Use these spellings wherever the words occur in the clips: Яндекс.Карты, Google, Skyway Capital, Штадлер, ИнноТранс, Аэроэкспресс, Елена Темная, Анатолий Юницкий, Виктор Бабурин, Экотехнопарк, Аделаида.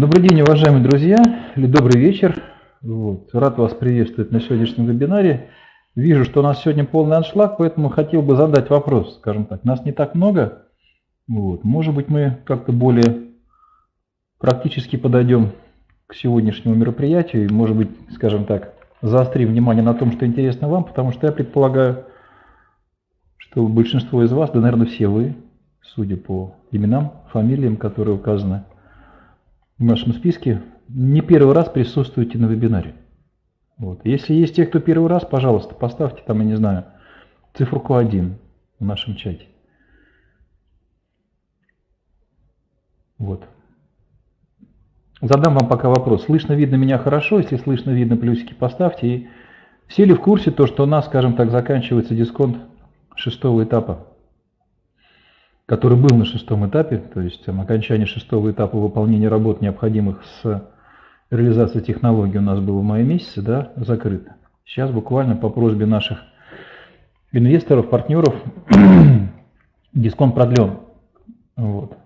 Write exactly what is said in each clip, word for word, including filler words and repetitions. Добрый день, уважаемые друзья, или добрый вечер. Вот. Рад вас приветствовать на сегодняшнем вебинаре. Вижу, что у нас сегодня полный аншлаг, поэтому хотел бы задать вопрос, скажем так. Нас не так много. Вот. Может быть, мы как-то более практически подойдем к сегодняшнему мероприятию и, может быть, скажем так, заострим внимание на том, что интересно вам, потому что я предполагаю, что большинство из вас, да, наверное, все вы, судя по именам, фамилиям, которые указаны в нашем списке, не первый раз присутствуете на вебинаре. Вот. Если есть те, кто первый раз, пожалуйста, поставьте там, я не знаю, циферку один в нашем чате. Вот. Задам вам пока вопрос. Слышно, видно меня хорошо? Если слышно, видно, плюсики поставьте. И все ли в курсе то, что у нас, скажем так, заканчивается дисконт шестого этапа, который был на шестом этапе, то есть окончание шестого этапа выполнения работ, необходимых с реализацией технологий, у нас было в мае месяце, да, закрыто. Сейчас буквально по просьбе наших инвесторов, партнеров, дисконт продлен. Вот.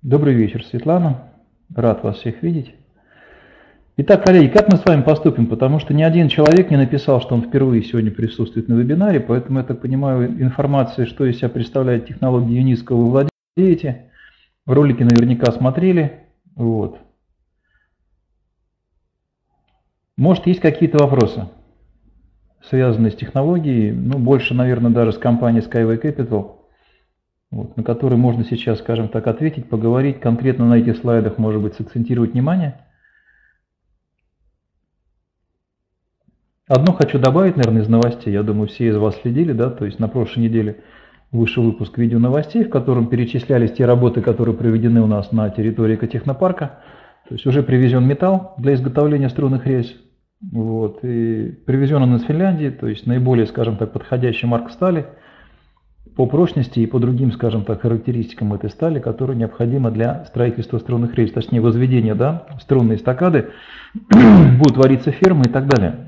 Добрый вечер, Светлана. Рад вас всех видеть. Итак, коллеги, как мы с вами поступим? Потому что ни один человек не написал, что он впервые сегодня присутствует на вебинаре, поэтому, я так понимаю, информация, что из себя представляет технология Юницкого, вы владеете. Ролики наверняка смотрели. Вот. Может, есть какие-то вопросы, связанные с технологией, ну, больше, наверное, даже с компанией Skyway Capital, вот, на которые можно сейчас, скажем так, ответить, поговорить конкретно на этих слайдах, может быть, сакцентировать внимание. Одно хочу добавить, наверное, из новостей. Я думаю, все из вас следили, да, то есть на прошлой неделе вышел выпуск видео новостей, в котором перечислялись те работы, которые проведены у нас на территории экотехнопарка. То есть уже привезен металл для изготовления струнных рельс. Вот, и привезен он из Финляндии, то есть наиболее, скажем так, подходящая марка стали по прочности и по другим, скажем так, характеристикам этой стали, которая необходима для строительства струнных рельс, точнее возведения, да, струнной эстакады, будут вариться фермы и так далее.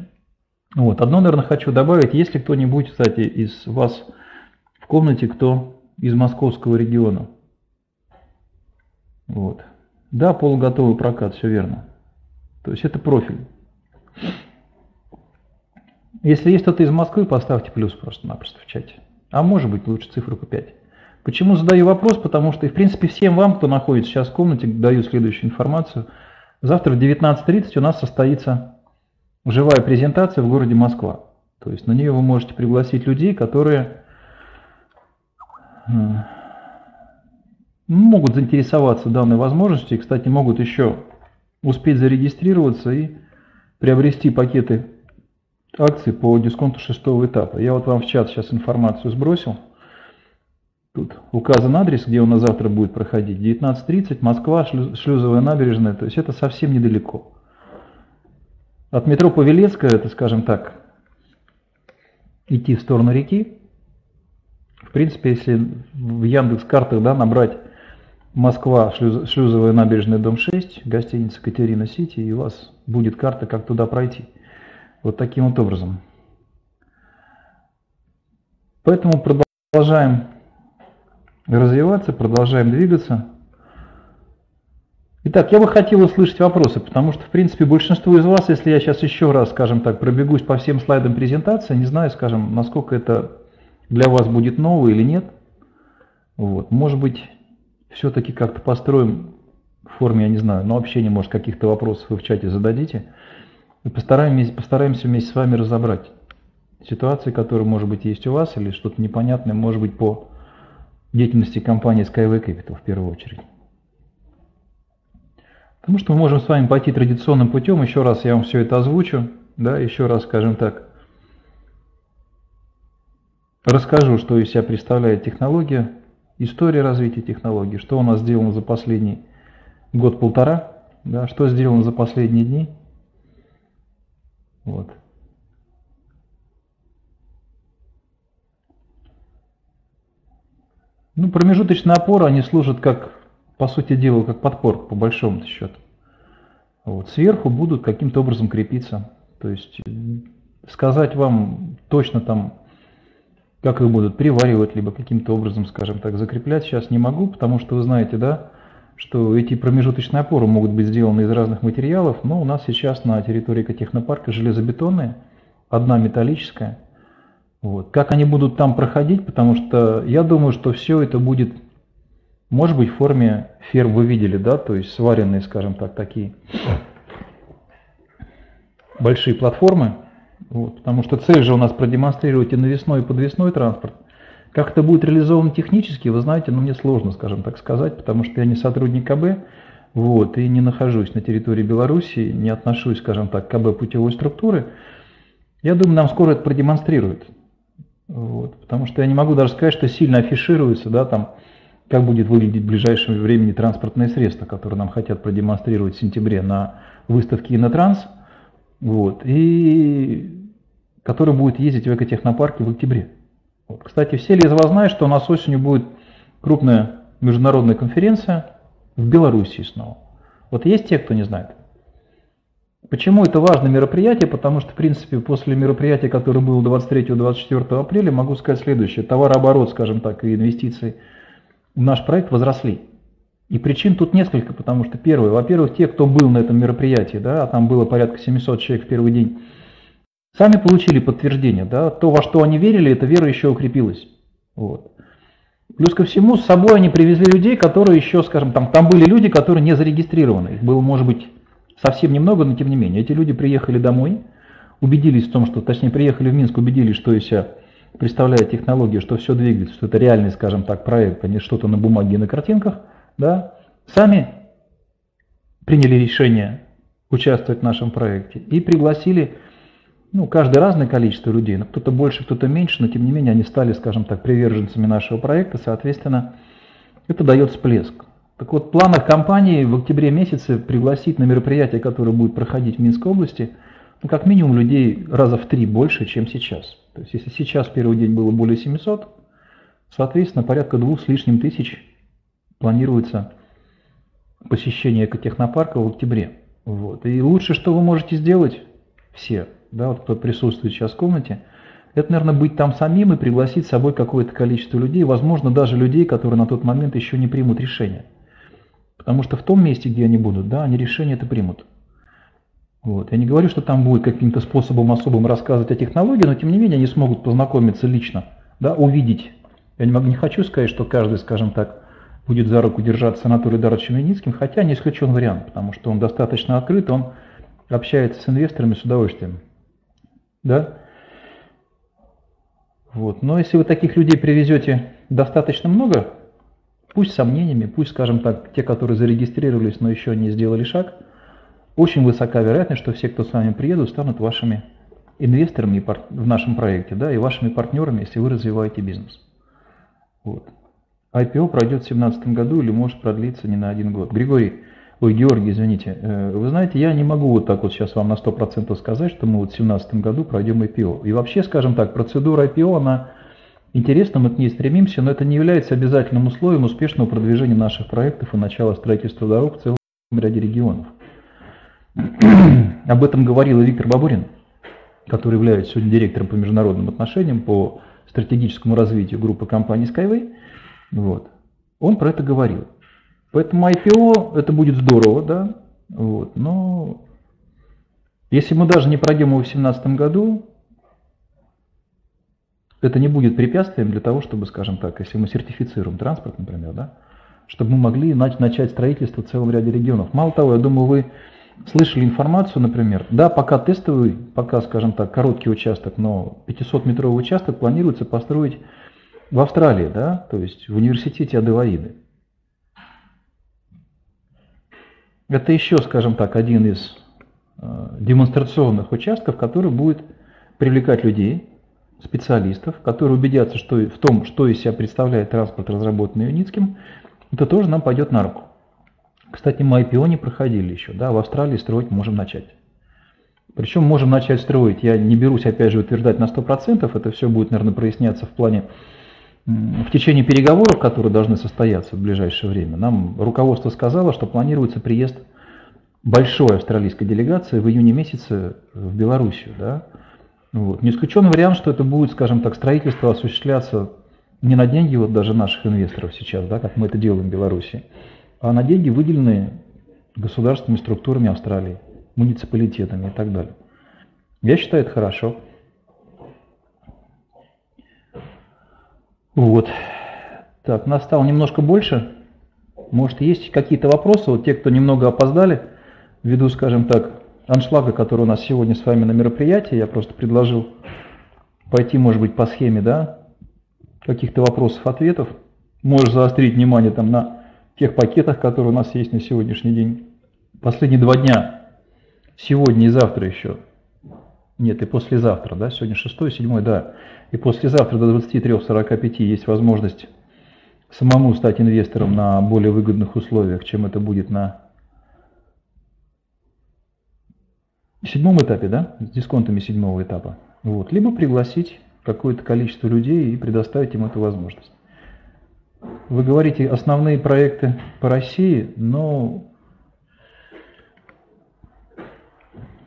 Вот. Одно, наверное, хочу добавить. Если кто-нибудь, кстати, из вас в комнате, кто из московского региона. Вот. Да, полуготовый прокат, все верно. То есть это профиль. Если есть кто-то из Москвы, поставьте плюс просто-напросто в чате. А может быть, лучше цифру пять. Почему задаю вопрос? Потому что, в принципе, всем вам, кто находится сейчас в комнате, даю следующую информацию. Завтра в девятнадцать тридцать у нас состоится живая презентация в городе Москва. То есть на нее вы можете пригласить людей, которые могут заинтересоваться данной возможностью. И, кстати, могут еще успеть зарегистрироваться и приобрести пакеты акций по дисконту шестого этапа. Я вот вам в чат сейчас информацию сбросил. Тут указан адрес, где у нас завтра будет проходить. девятнадцать тридцать, Москва, Шлюзовая набережная. То есть это совсем недалеко. От метро Павелецкая, это, скажем так, идти в сторону реки. В принципе, если в Яндекс.Картах, да, набрать Москва, Шлюзовая набережная, дом шесть, гостиница Катерина Сити, и у вас будет карта, как туда пройти. Вот таким вот образом. Поэтому продолжаем развиваться, продолжаем двигаться. Итак, я бы хотел услышать вопросы, потому что, в принципе, большинство из вас, если я сейчас еще раз, скажем так, пробегусь по всем слайдам презентации, не знаю, скажем, насколько это для вас будет ново или нет. Вот. Может быть, все-таки как-то построим в форме, я не знаю, но общения, может, каких-то вопросов вы в чате зададите. И постараемся, постараемся вместе с вами разобрать ситуации, которые, может быть, есть у вас, или что-то непонятное, может быть, по деятельности компании Skyway Capital в первую очередь. Потому что мы можем с вами пойти традиционным путем, еще раз я вам все это озвучу, да, еще раз, скажем так, расскажу, что из себя представляет технология, история развития технологии, что у нас сделано за последний год-полтора, да, что сделано за последние дни. Вот. Ну, промежуточные опоры, они служат как, по сути дела, как подпорка, по большому счету. Вот. Сверху будут каким-то образом крепиться. То есть сказать вам точно там, как их будут приваривать, либо каким-то образом, скажем так, закреплять, сейчас не могу, потому что вы знаете, да, что эти промежуточные опоры могут быть сделаны из разных материалов, но у нас сейчас на территории экотехнопарка железобетонные, одна металлическая. Вот. Как они будут там проходить, потому что я думаю, что все это будет, может быть, в форме ферм вы видели, да, то есть сваренные, скажем так, такие большие платформы, вот. Потому что цель же у нас продемонстрировать и навесной, и подвесной транспорт. Как это будет реализовано технически, вы знаете, но ну, мне сложно, скажем так, сказать, потому что я не сотрудник КБ, вот, и не нахожусь на территории Беларуси, не отношусь, скажем так, к КБ путевой структуры. Я думаю, нам скоро это продемонстрируют, вот, потому что я не могу даже сказать, что сильно афишируется, да, там, как будет выглядеть в ближайшем времени транспортные средства, которые нам хотят продемонстрировать в сентябре на выставке ИнноТранс, вот, и который будет ездить в экотехнопарке в октябре. Вот. Кстати, все ли из вас знают, что у нас осенью будет крупная международная конференция в Беларуси снова? Вот есть те, кто не знает. Почему это важное мероприятие? Потому что, в принципе, после мероприятия, которое было двадцать третьего — двадцать четвёртого апреля, могу сказать следующее. Товарооборот, скажем так, и инвестиции в наш проект возросли. И причин тут несколько, потому что, первое, во-первых, те, кто был на этом мероприятии, да, а там было порядка семисот человек в первый день, сами получили подтверждение, да, то, во что они верили, эта вера еще укрепилась. Вот. Плюс ко всему, с собой они привезли людей, которые еще, скажем, там, там были люди, которые не зарегистрированы. Их было, может быть, совсем немного, но тем не менее. Эти люди приехали домой, убедились в том, что, точнее, приехали в Минск, убедились, что из себя представляет технология, что все двигается, что это реальный, скажем так, проект, а не что-то на бумаге и на картинках, да, сами приняли решение участвовать в нашем проекте и пригласили. Ну, каждый разное количество людей, но кто-то больше, кто-то меньше, но тем не менее они стали, скажем так, приверженцами нашего проекта, соответственно, это дает всплеск. Так вот, в планах компании в октябре месяце пригласить на мероприятие, которое будет проходить в Минской области, ну, как минимум людей раза в три больше, чем сейчас. То есть, если сейчас в первый день было более семисот, соответственно, порядка двух с лишним тысяч планируется посещение экотехнопарка в октябре. Вот. И лучше, что вы можете сделать, все. Да, вот кто присутствует сейчас в комнате, это, наверное, быть там самим и пригласить с собой какое-то количество людей, возможно, даже людей, которые на тот момент еще не примут решение. Потому что в том месте, где они будут, да, они решение это примут. Вот. Я не говорю, что там будет каким-то способом особым рассказывать о технологии, но тем не менее они смогут познакомиться лично, да, увидеть. Я не, могу, не хочу сказать, что каждый, скажем так, будет за руку держаться с Анатолием Даровичем Юницким, хотя не исключен вариант, потому что он достаточно открыт, он общается с инвесторами с удовольствием. Да? Вот. Но если вы таких людей привезете достаточно много, пусть с сомнениями, пусть, скажем так, те, которые зарегистрировались, но еще не сделали шаг, очень высока вероятность, что все, кто с вами приедут, станут вашими инвесторами в нашем проекте, да, и вашими партнерами, если вы развиваете бизнес. Вот. ай пи о пройдет в две тысячи семнадцатом году или может продлиться не на один год. Григорий, Ой, Георгий, извините, вы знаете, я не могу вот так вот сейчас вам на сто процентов сказать, что мы вот в две тысячи семнадцатом году пройдем ай пи о. И вообще, скажем так, процедура ай пи о, она интересна, мы к ней стремимся, но это не является обязательным условием успешного продвижения наших проектов и начала строительства дорог в целом ряде регионов. Об этом говорил и Виктор Бабурин, который является сегодня директором по международным отношениям, по стратегическому развитию группы компаний Skyway. Вот. Он про это говорил. Поэтому ай пи о это будет здорово, да, вот, но если мы даже не пройдем его в две тысячи семнадцатом году, это не будет препятствием для того, чтобы, скажем так, если мы сертифицируем транспорт, например, да, чтобы мы могли начать строительство в целом ряде регионов. Мало того, я думаю, вы слышали информацию, например, да, пока тестовый, пока, скажем так, короткий участок, но пятисотметровый участок планируется построить в Австралии, да, то есть в университете Аделаиды. Это еще, скажем так, один из э, демонстрационных участков, который будет привлекать людей, специалистов, которые убедятся, что в том, что из себя представляет транспорт, разработанный Юницким, это тоже нам пойдет на руку. Кстати, мы ай пи о не проходили еще, да, в Австралии строить можем начать. Причем можем начать строить, я не берусь опять же утверждать на сто процентов, это все будет, наверное, проясняться в плане, в течение переговоров, которые должны состояться в ближайшее время, нам руководство сказало, что планируется приезд большой австралийской делегации в июне месяце в Белоруссию. Да? Вот. Не исключен вариант, что это будет, скажем так, строительство осуществляться не на деньги вот даже наших инвесторов сейчас, да, как мы это делаем в Беларуси, А на деньги выделены государственными структурами Австралии, муниципалитетами и так далее. Я считаю, это хорошо. Вот. Так, нас стало немножко больше. Может, есть какие-то вопросы? Вот те, кто немного опоздали, ввиду, скажем так, аншлага, который у нас сегодня с вами на мероприятии, я просто предложил пойти, может быть, по схеме, да, каких-то вопросов-ответов. Можешь заострить внимание там на тех пакетах, которые у нас есть на сегодняшний день. Последние два дня, сегодня и завтра еще, нет, и послезавтра, да, сегодня шестое, седьмое, да, и послезавтра до двадцати трёх сорока пяти есть возможность самому стать инвестором на более выгодных условиях, чем это будет на седьмом этапе, да, с дисконтами седьмого этапа. Вот. Либо пригласить какое-то количество людей и предоставить им эту возможность. Вы говорите основные проекты по России, но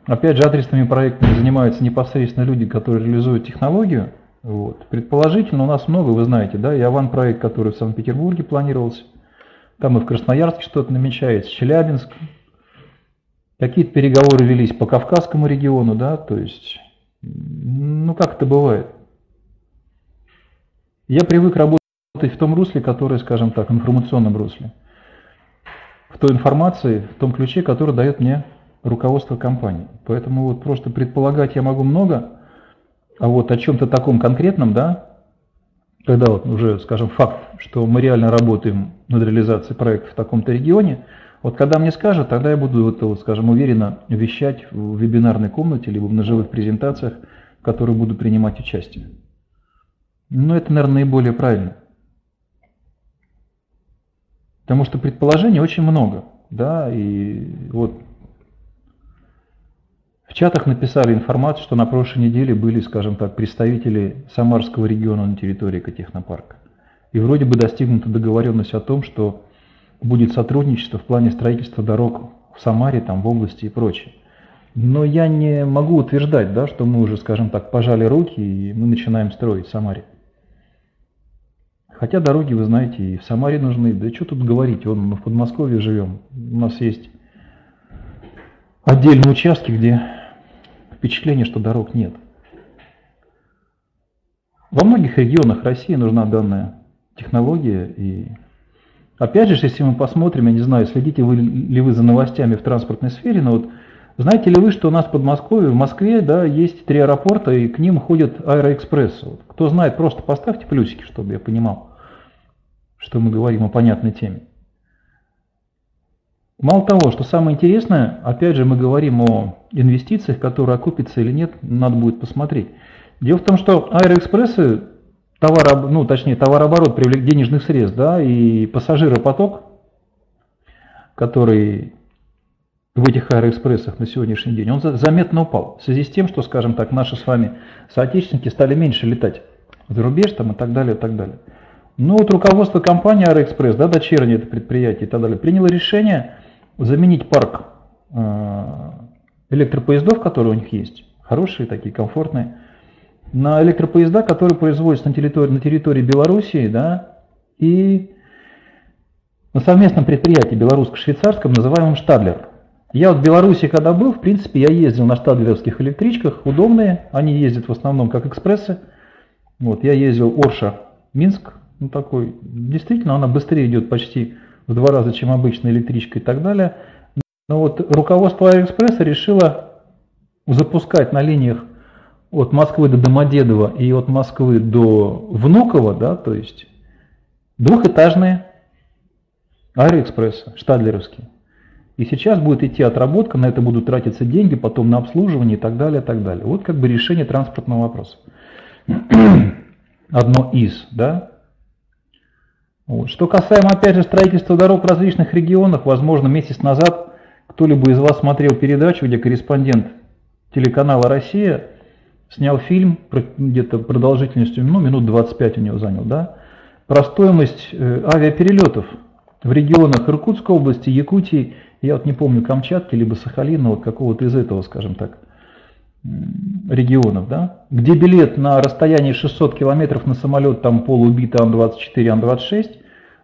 опять же адресными проектами занимаются непосредственно люди, которые реализуют технологию. Вот. Предположительно, у нас много, вы знаете, да, и Аван-проект, который в Санкт-Петербурге планировался, там и в Красноярске что-то намечается, Челябинск. Какие-то переговоры велись по Кавказскому региону, да, то есть, ну как это бывает. Я привык работать в том русле, которое, скажем так, информационном русле, в той информации, в том ключе, который дает мне руководство компании. Поэтому вот просто предполагать я могу много, а вот о чем-то таком конкретном, да, когда вот уже, скажем, факт, что мы реально работаем над реализацией проекта в таком-то регионе, вот когда мне скажут, тогда я буду, это, скажем, уверенно вещать в вебинарной комнате либо на живых презентациях, в которых буду принимать участие. Но это, наверное, наиболее правильно. Потому что предположений очень много. Да, и вот в чатах написали информацию, что на прошлой неделе были, скажем так, представители Самарского региона на территории Экотехнопарка. И вроде бы достигнута договоренность о том, что будет сотрудничество в плане строительства дорог в Самаре, там, в области и прочее. Но я не могу утверждать, да, что мы уже, скажем так, пожали руки и мы начинаем строить в Самаре. Хотя дороги, вы знаете, и в Самаре нужны. Да что тут говорить, вон, мы в Подмосковье живем. У нас есть отдельные участки, где впечатление, что дорог нет. Во многих регионах России нужна данная технология и... Опять же, если мы посмотрим, я не знаю, следите вы, ли вы за новостями в транспортной сфере, но вот знаете ли вы, что у нас в Подмосковье, в Москве, да, есть три аэропорта, и к ним ходят Аэроэкспресс. Вот, кто знает, просто поставьте плюсики, чтобы я понимал, что мы говорим о понятной теме. Мало того, что самое интересное, опять же, мы говорим о инвестициях, которые окупятся или нет, надо будет посмотреть. Дело в том, что Аэроэкспрессы, Товар, ну, точнее, товарооборот привлек денежных средств, да, и пассажиропоток, который в этих аэроэкспрессах на сегодняшний день, он заметно упал в связи с тем, что, скажем так, наши с вами соотечественники стали меньше летать за рубеж там, и так далее, и так далее. Но вот руководство компании Аэроэкспресс, да, дочернее это предприятие и так далее, приняло решение заменить парк электропоездов, которые у них есть, хорошие такие, комфортные, на электропоезда, которые производятся на территории, на территории Белоруссии, да, и на совместном предприятии белорусско-швейцарском, называемом Штадлер. Я вот в Беларуси, когда был, в принципе, я ездил на штадлеровских электричках, удобные, они ездят в основном как экспрессы. Вот, я ездил Орша, Минск, ну такой, действительно, она быстрее идет почти в два раза, чем обычная электричка и так далее. Но вот руководство Аэроэкспресса решило запускать на линиях от Москвы до Домодедово и от Москвы до Внуково, да, то есть двухэтажные аэроэкспрессы, штадлеровские. И сейчас будет идти отработка, на это будут тратиться деньги, потом на обслуживание и так далее, и так далее. Вот как бы решение транспортного вопроса. Одно из, да. Вот. Что касаемо, опять же, строительства дорог в различных регионах, возможно, месяц назад кто-либо из вас смотрел передачу, где корреспондент телеканала «Россия» снял фильм, где-то продолжительностью, ну, минут двадцать пять у него занял, да, про стоимость авиаперелетов в регионах Иркутской области, Якутии, я вот не помню, Камчатки, либо Сахалина, вот какого-то из этого, скажем так, регионов, да, где билет на расстоянии шестисот километров на самолет, там полубитый Ан двадцать четыре, Ан двадцать шесть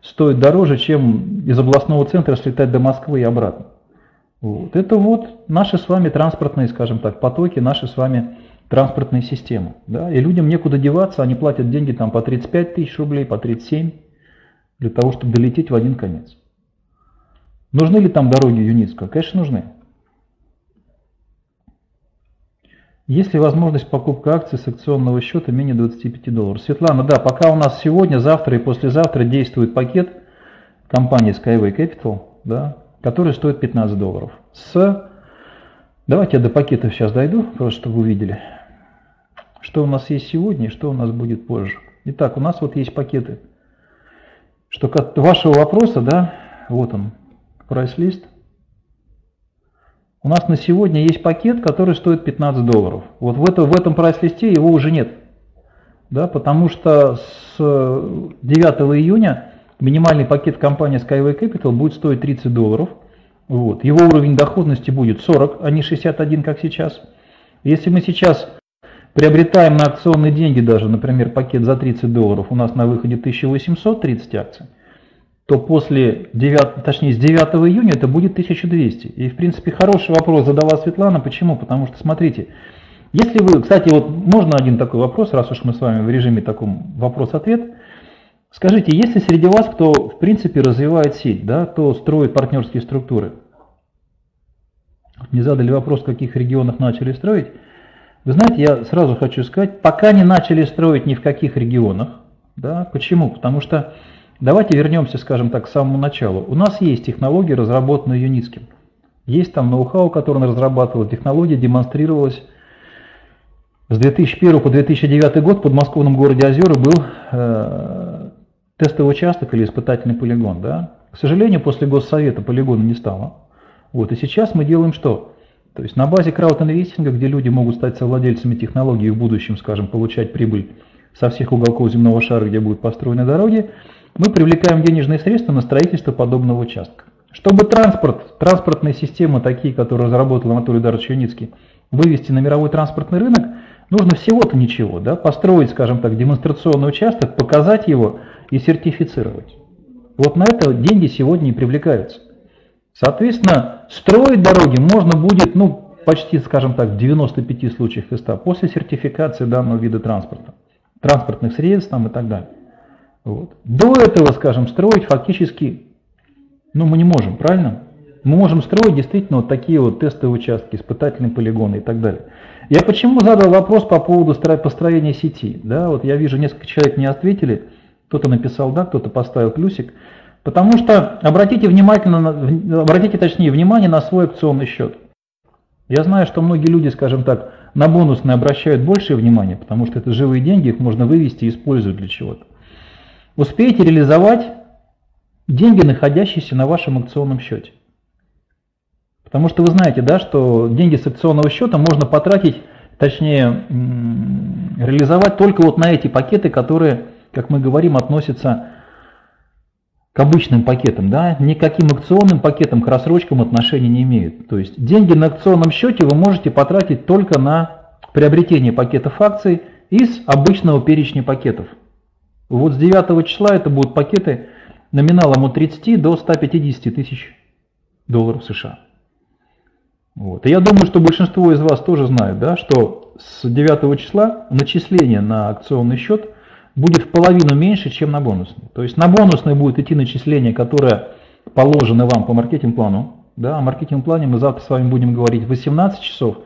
стоит дороже, чем из областного центра слетать до Москвы и обратно. Вот. Это вот наши с вами транспортные, скажем так, потоки, наши с вами транспортные системы. Да? И людям некуда деваться, они платят деньги там по тридцать пять тысяч рублей, по тридцать семь, для того, чтобы долететь в один конец. Нужны ли там дороги Юницкого? Конечно, нужны. Есть ли возможность покупки акций с акционного счета менее двадцати пяти долларов? Светлана, да, пока у нас сегодня, завтра и послезавтра действует пакет компании Skyway Capital, да, который стоит пятнадцать долларов. С... Давайте я до пакета сейчас дойду, просто чтобы вы видели, что у нас есть сегодня и что у нас будет позже. Итак, у нас вот есть пакеты. Что к вашего вопроса, да, вот он, прайс-лист. У нас на сегодня есть пакет, который стоит пятнадцать долларов. Вот в, это, в этом прайс-листе его уже нет. Да, потому что с девятого июня минимальный пакет компании Skyway Capital будет стоить тридцать долларов. Вот. Его уровень доходности будет сорок, а не шестьдесят один, как сейчас. Если мы сейчас приобретаем на акционные деньги даже, например, пакет за тридцать долларов, у нас на выходе тысяча восемьсот тридцать акций, то после девятого, точнее с девятого июня это будет тысяча двести. И в принципе хороший вопрос задала Светлана. Почему? Потому что смотрите, если вы, кстати, вот можно один такой вопрос, раз уж мы с вами в режиме таком вопрос-ответ. Скажите, если среди вас кто в принципе развивает сеть, да, кто строит партнерские структуры? Не задали вопрос, в каких регионах начали строить. Вы знаете, я сразу хочу сказать, пока не начали строить ни в каких регионах. Да, почему? Потому что давайте вернемся, скажем так, к самому началу. У нас есть технологии, разработанные Юницким. Есть там ноу-хау, который он разрабатывал. Технология демонстрировалась с две тысячи первого по две тысячи девятый год. В подмосковном городе Озера был э, тестовый участок или испытательный полигон. Да? К сожалению, после Госсовета полигона не стало. Вот, и сейчас мы делаем что? То есть на базе краудинвестинга, где люди могут стать совладельцами технологий и в будущем, скажем, получать прибыль со всех уголков земного шара, где будут построены дороги, мы привлекаем денежные средства на строительство подобного участка. Чтобы транспорт, транспортные системы, такие, которые разработал Анатолий Дарович Юницкий, вывести на мировой транспортный рынок, нужно всего-то ничего, да? Построить, скажем так, демонстрационный участок, показать его и сертифицировать. Вот на это деньги сегодня и привлекаются. Соответственно, строить дороги можно будет, ну, почти, скажем так, в девяноста пяти случаях из ста после сертификации данного вида транспорта, транспортных средств там, и так далее. Вот. До этого, скажем, строить фактически, ну, мы не можем, правильно? Мы можем строить действительно вот такие вот тестовые участки, испытательные полигоны и так далее. Я почему задал вопрос по поводу построения сети? Да, вот я вижу, несколько человек не ответили, кто-то написал «да», кто-то поставил плюсик. Потому что обратите, внимательно, обратите точнее внимание на свой акционный счет. Я знаю, что многие люди, скажем так, на бонусные обращают большее внимание, потому что это живые деньги, их можно вывести и использовать для чего-то. Успейте реализовать деньги, находящиеся на вашем акционном счете. Потому что вы знаете, да, что деньги с акционного счета можно потратить, точнее, реализовать только вот на эти пакеты, которые, как мы говорим, относятся к обычным пакетам, да, никаким акционным пакетам, к рассрочкам отношения не имеют. То есть деньги на акционном счете вы можете потратить только на приобретение пакетов акций из обычного перечня пакетов. Вот с девятого числа это будут пакеты номиналом от тридцати до ста пятидесяти тысяч долларов США. Вот. И я думаю, что большинство из вас тоже знают, да, что с девятого числа начисление на акционный счет будет в половину меньше, чем на бонусный. То есть на бонусный будет идти начисление, которое положено вам по маркетинг-плану. Да, о маркетинг-плане мы завтра с вами будем говорить восемнадцать часов,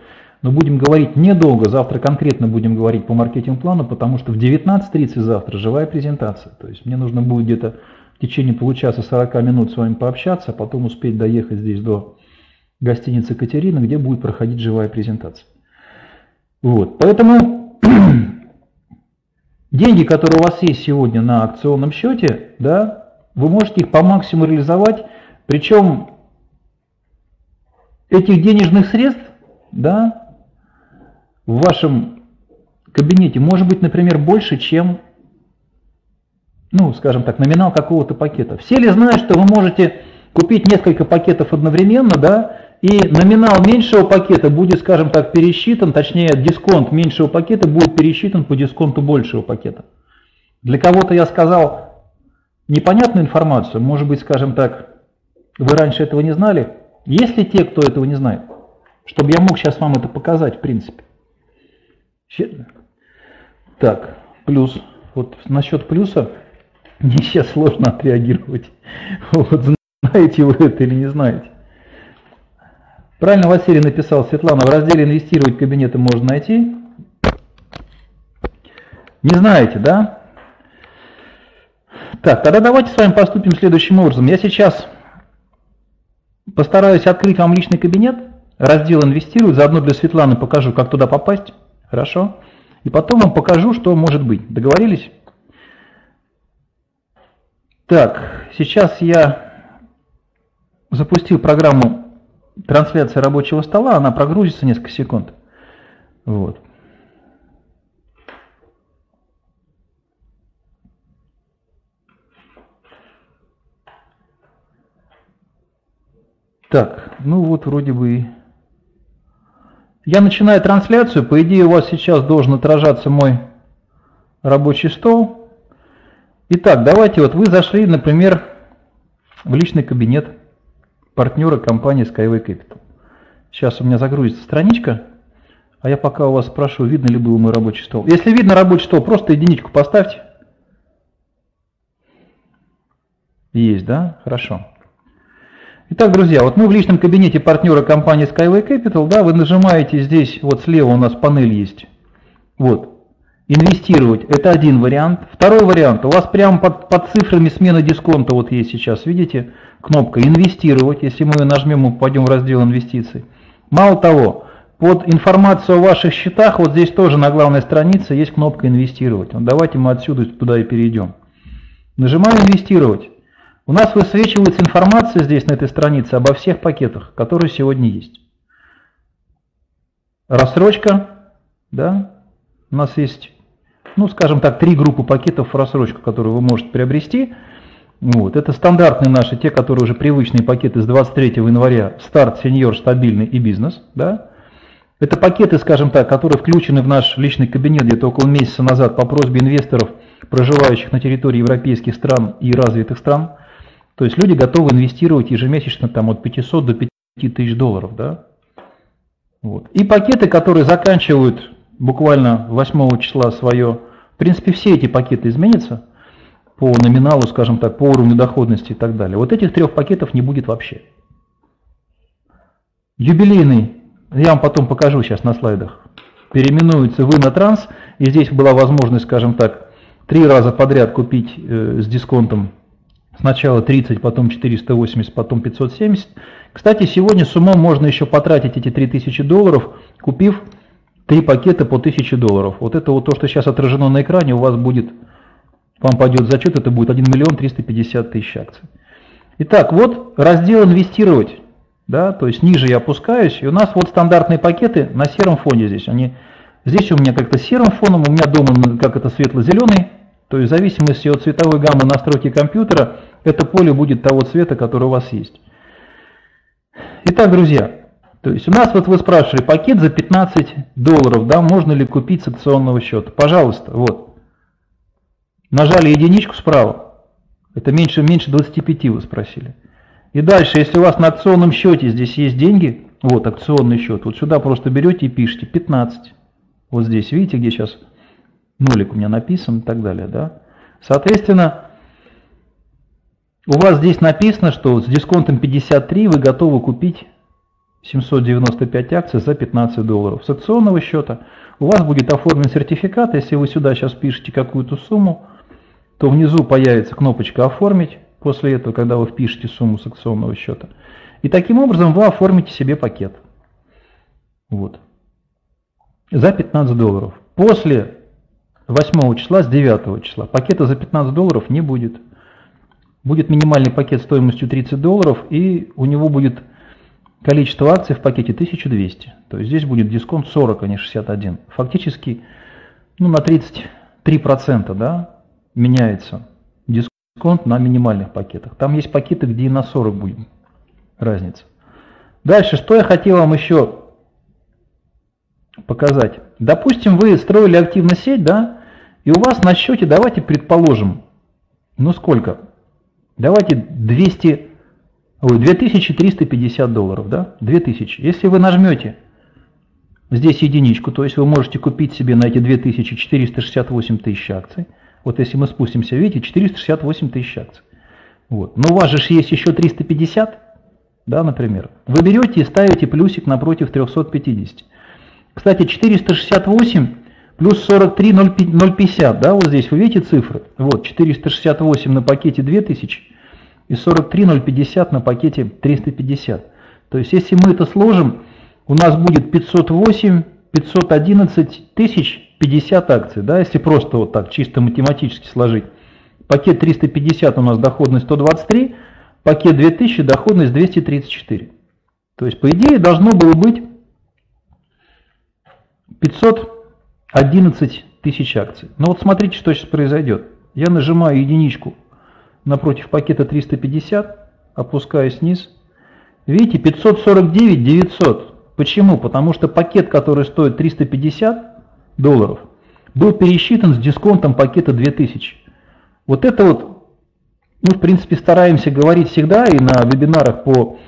но будем говорить недолго, завтра конкретно будем говорить по маркетинг-плану, потому что в девятнадцать тридцать завтра живая презентация. То есть мне нужно будет где-то в течение получаса сорока минут с вами пообщаться, а потом успеть доехать здесь до гостиницы Катерина, где будет проходить живая презентация. Вот, поэтому... Деньги, которые у вас есть сегодня на акционном счете, да, вы можете их по максимуму реализовать, причем этих денежных средств, да, в вашем кабинете может быть, например, больше, чем, ну, скажем так, номинал какого-то пакета. Все ли знают, что вы можете купить несколько пакетов одновременно, да, и номинал меньшего пакета будет, скажем так, пересчитан, точнее дисконт меньшего пакета будет пересчитан по дисконту большего пакета. Для кого-то я сказал непонятную информацию, может быть, скажем так, вы раньше этого не знали, есть ли те, кто этого не знает, чтобы я мог сейчас вам это показать, в принципе. Так, плюс. Вот насчет плюса мне сейчас сложно отреагировать. Вот, знаете вы это или не знаете. Правильно Василий написал, Светлана, в разделе «Инвестировать» кабинеты можно найти. Не знаете, да? Так, тогда давайте с вами поступим следующим образом. Я сейчас постараюсь открыть вам личный кабинет, раздел «Инвестировать», заодно для Светланы покажу, как туда попасть. Хорошо? И потом вам покажу, что может быть. Договорились? Так, сейчас я запустил программу трансляция рабочего стола, она прогрузится несколько секунд. Вот. Так, ну вот вроде бы... Я начинаю трансляцию, по идее у вас сейчас должен отражаться мой рабочий стол. Итак, давайте вот вы зашли, например, в личный кабинет партнера компании Skyway Capital. Сейчас у меня загрузится страничка, а я пока у вас спрошу, видно ли был мой рабочий стол. Если видно рабочий стол, просто единичку поставьте. Есть, да? Хорошо. Итак, друзья, вот мы в личном кабинете партнера компании Skyway Capital, да, вы нажимаете здесь, вот слева у нас панель есть, вот, инвестировать, это один вариант. Второй вариант, у вас прямо под, под цифрами смена дисконта, вот есть сейчас, видите, кнопка «Инвестировать», если мы ее нажмем, мы попадем в раздел «Инвестиции». Мало того, под информацию о ваших счетах, вот здесь тоже на главной странице есть кнопка «Инвестировать». Вот давайте мы отсюда туда и перейдем. Нажимаем «Инвестировать». У нас высвечивается информация здесь на этой странице обо всех пакетах, которые сегодня есть. Рассрочка, да, у нас есть... Ну, скажем так, три группы пакетов в рассрочку, которые вы можете приобрести. Вот. Это стандартные наши, те, которые уже привычные пакеты с двадцать третьего января, старт, сеньор, стабильный и бизнес. Да? Это пакеты, скажем так, которые включены в наш личный кабинет где-то около месяца назад по просьбе инвесторов, проживающих на территории европейских стран и развитых стран. То есть люди готовы инвестировать ежемесячно там, от пятисот до пяти тысяч долларов. Да? Вот. И пакеты, которые заканчивают буквально восьмого числа свое... В принципе, все эти пакеты изменятся по номиналу, скажем так, по уровню доходности и так далее. Вот этих трех пакетов не будет вообще. Юбилейный, я вам потом покажу сейчас на слайдах, переименуется в ИнноТранс. И здесь была возможность, скажем так, три раза подряд купить э, с дисконтом сначала тридцать, потом четыреста восемьдесят, потом пятьсот семьдесят. Кстати, сегодня с умом можно еще потратить эти три тысячи долларов, купив три пакета по тысяче долларов. Вот это вот то, что сейчас отражено на экране, у вас будет, вам пойдет зачет, это будет один миллион триста пятьдесят тысяч акций. Итак, вот раздел «Инвестировать». Да, то есть ниже я опускаюсь, и у нас вот стандартные пакеты на сером фоне здесь. Они, здесь у меня как-то серым фоном, у меня дома как это светло-зеленый. То есть в зависимости от цветовой гаммы настройки компьютера, это поле будет того цвета, который у вас есть. Итак, друзья. То есть у нас, вот вы спрашивали, пакет за пятнадцать долларов, да, можно ли купить с акционного счета? Пожалуйста, вот. Нажали единичку справа. Это меньше, меньше двадцати пяти вы спросили. И дальше, если у вас на акционном счете здесь есть деньги, вот акционный счет, вот сюда просто берете и пишите пятнадцать. Вот здесь, видите, где сейчас нулик у меня написан и так далее, да. Соответственно, у вас здесь написано, что с дисконтом пятьдесят три вы готовы купить семьсот девяносто пять акций за пятнадцать долларов. С акционного счета у вас будет оформлен сертификат. Если вы сюда сейчас пишете какую-то сумму, то внизу появится кнопочка «Оформить» после этого, когда вы впишете сумму с акционного счета. И таким образом вы оформите себе пакет. Вот. За пятнадцать долларов. После восьмого числа, с девятого числа, пакета за пятнадцать долларов не будет. Будет минимальный пакет стоимостью тридцать долларов, и у него будет... количество акций в пакете тысяча двести, то есть здесь будет дисконт сорок, а не шестьдесят один. Фактически ну, на тридцать три процента, да, меняется дисконт на минимальных пакетах. Там есть пакеты, где и на сорок будет разница. Дальше, что я хотел вам еще показать. Допустим, вы строили активно сеть, да, и у вас на счете, давайте предположим, ну сколько, Давайте двести, ой, две тысячи триста пятьдесят долларов, да? две тысячи. Если вы нажмете здесь единичку, то есть вы можете купить себе на эти две тысячи четыреста шестьдесят восемь тысяч акций. Вот если мы спустимся, видите, четыреста шестьдесят восемь тысяч акций. Вот. Но у вас же есть еще триста пятьдесят, да, например. Вы берете и ставите плюсик напротив трёхсот пятидесяти. Кстати, четыреста шестьдесят восемь плюс сорок три, ноль пятьдесят, да, вот здесь вы видите цифры. Вот, четыреста шестьдесят восемь на пакете две тысячи и сорок три ноль пятьдесят на пакете триста пятьдесят. То есть, если мы это сложим, у нас будет пятьсот восемь, пятьсот одиннадцать тысяч пятьдесят акций, да, если просто вот так, чисто математически сложить. Пакет триста пятьдесят у нас доходность сто двадцать три, пакет две тысячи доходность двести тридцать четыре. То есть, по идее, должно было быть пятьсот одиннадцать тысяч акций. Но вот смотрите, что сейчас произойдет. Я нажимаю единичку напротив пакета триста пятьдесят, опускаюсь вниз. Видите, пятьсот сорок девять тысяч девятьсот. Почему? Потому что пакет, который стоит триста пятьдесят долларов, был пересчитан с дисконтом пакета две тысячи. Вот это вот мы, в принципе, стараемся говорить всегда и на вебинарах по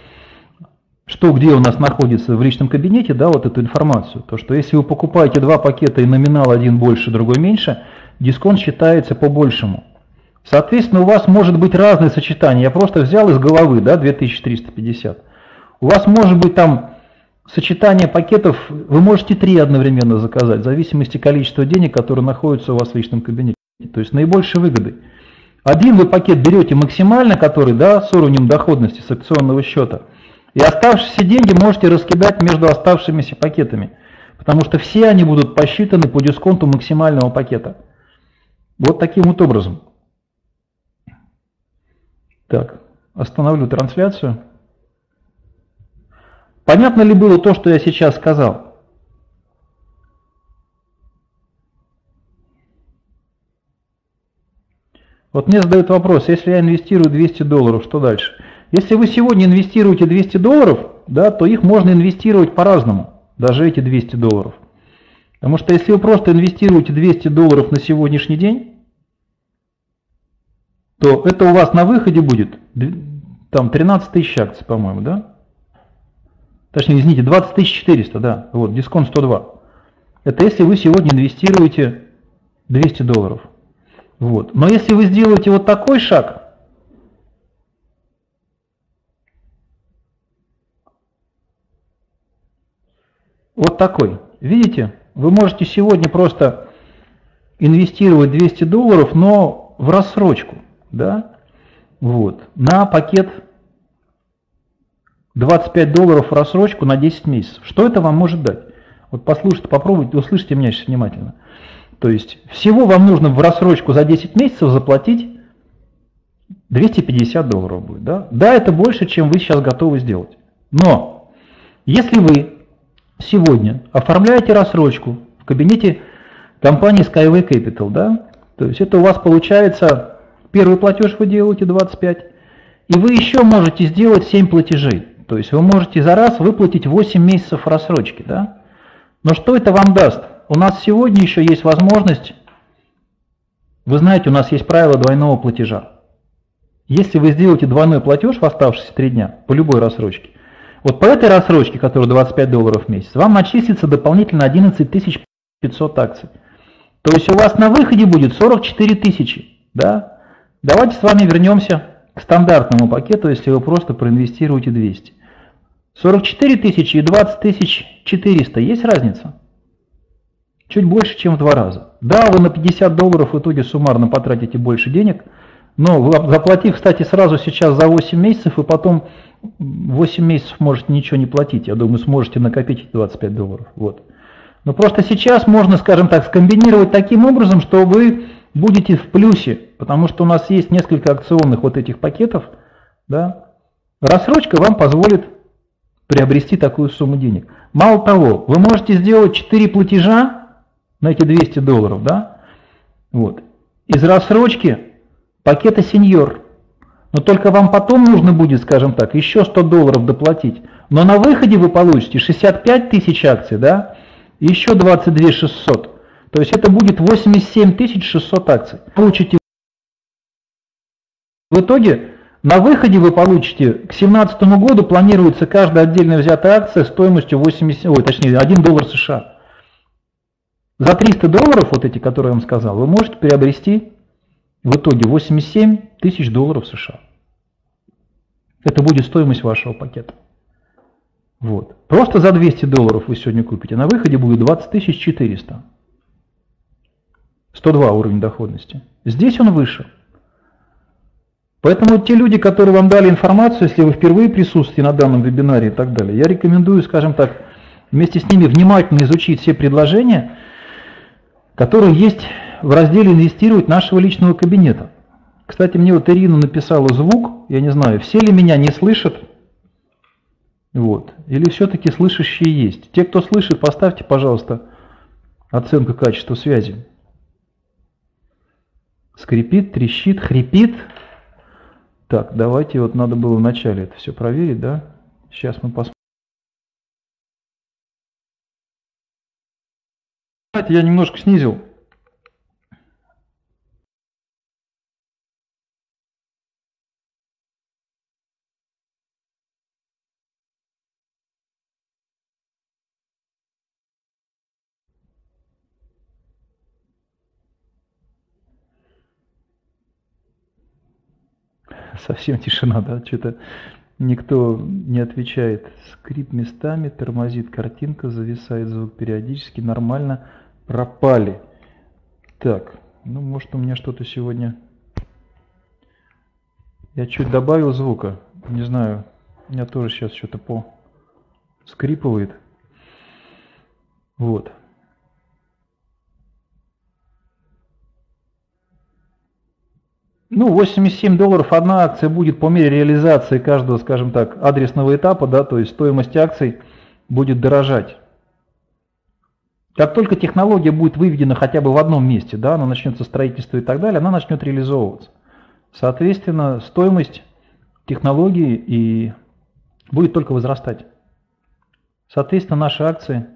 что где у нас находится в личном кабинете, да, вот эту информацию. То, что если вы покупаете два пакета и номинал один больше, другой меньше, дисконт считается по большему. Соответственно, у вас может быть разное сочетание. Я просто взял из головы, да, две тысячи триста пятьдесят. У вас может быть там сочетание пакетов, вы можете три одновременно заказать, в зависимости от количества денег, которые находятся у вас в личном кабинете. То есть наибольшей выгодой. Один вы пакет берете максимально, который, да, с уровнем доходности с акционного счета. И оставшиеся деньги можете раскидать между оставшимися пакетами, потому что все они будут посчитаны по дисконту максимального пакета. Вот таким вот образом. Так, остановлю трансляцию. Понятно ли было то, что я сейчас сказал? Вот мне задают вопрос, если я инвестирую двести долларов, что дальше? Если вы сегодня инвестируете двести долларов, да, то их можно инвестировать по-разному, даже эти двести долларов. Потому что если вы просто инвестируете двести долларов на сегодняшний день, то это у вас на выходе будет там тринадцать тысяч акций, по-моему, да? Точнее, извините, двадцать тысяч четыреста, да, вот, дисконт сто два. Это если вы сегодня инвестируете двести долларов. Вот. Но если вы сделаете вот такой шаг, вот такой. Видите? Вы можете сегодня просто инвестировать двести долларов, но в рассрочку, да? Вот. На пакет двадцать пять долларов в рассрочку на десять месяцев. Что это вам может дать? Вот послушайте, попробуйте, услышите меня сейчас внимательно. То есть всего вам нужно в рассрочку за десять месяцев заплатить двести пятьдесят долларов будет, да? Да, это больше, чем вы сейчас готовы сделать. Но если вы сегодня оформляете рассрочку в кабинете компании Skyway Capital, да? То есть это у вас получается первый платеж вы делаете двадцать пять, и вы еще можете сделать семь платежей. То есть вы можете за раз выплатить восемь месяцев рассрочки, да? Но что это вам даст? У нас сегодня еще есть возможность, вы знаете, у нас есть правило двойного платежа. Если вы сделаете двойной платеж в оставшиеся три дня по любой рассрочке, вот по этой рассрочке, которая двадцать пять долларов в месяц, вам начислится дополнительно одиннадцать тысяч пятьсот акций. То есть у вас на выходе будет сорок четыре тысячи. Да? Давайте с вами вернемся к стандартному пакету, если вы просто проинвестируете двести. сорок четыре тысячи и двадцать тысяч четыреста. Есть разница? Чуть больше, чем в два раза. Да, вы на пятьдесят долларов в итоге суммарно потратите больше денег, но заплатив, кстати, сразу сейчас за восемь месяцев, и потом восемь месяцев можете ничего не платить. Я думаю, сможете накопить двадцать пять долларов. Вот. Но просто сейчас можно, скажем так, скомбинировать таким образом, что вы будете в плюсе, потому что у нас есть несколько акционных вот этих пакетов. Да? Рассрочка вам позволит приобрести такую сумму денег. Мало того, вы можете сделать четыре платежа на эти двести долларов, да? Вот. Из рассрочки пакета сеньор. Но только вам потом нужно будет, скажем так, еще сто долларов доплатить. Но на выходе вы получите шестьдесят пять тысяч акций, да? И еще двадцать две тысячи шестьсот. То есть это будет восемьдесят семь тысяч шестьсот акций. Получите в итоге На выходе вы получите, к две тысячи семнадцатому году планируется каждая отдельно взятая акция стоимостью восемьдесят, ой, точнее, один доллар США. За триста долларов, вот эти, которые я вам сказал, вы можете приобрести в итоге восемьдесят семь тысяч долларов США. Это будет стоимость вашего пакета. Вот. Просто за двести долларов вы сегодня купите, на выходе будет двадцать тысяч четыреста. сто два уровень доходности. Здесь он выше. Поэтому те люди, которые вам дали информацию, если вы впервые присутствуете на данном вебинаре и так далее, я рекомендую, скажем так, вместе с ними внимательно изучить все предложения, которые есть в разделе «Инвестировать» нашего личного кабинета. Кстати, мне вот Ирина написала звук, я не знаю, все ли меня не слышат, вот, или все-таки слышащие есть. Те, кто слышит, поставьте, пожалуйста, оценку качества связи. Скрипит, трещит, хрипит. Так, давайте, вот надо было вначале это все проверить, да? Сейчас мы посмотрим. Я немножко снизил. Совсем тишина, да, что-то никто не отвечает. Скрип местами, тормозит картинка, зависает звук периодически, нормально, пропали. Так, ну может у меня что-то сегодня... Я чуть добавил звука, не знаю, у меня тоже сейчас что-то по скрипывает. Вот. Ну, восемьдесят семь долларов одна акция будет по мере реализации каждого, скажем так, адресного этапа, да, то есть стоимость акций будет дорожать. Как только технология будет выведена хотя бы в одном месте, да, она начнется строительство и так далее, она начнет реализовываться. Соответственно, стоимость технологии и будет только возрастать. Соответственно, наши акции.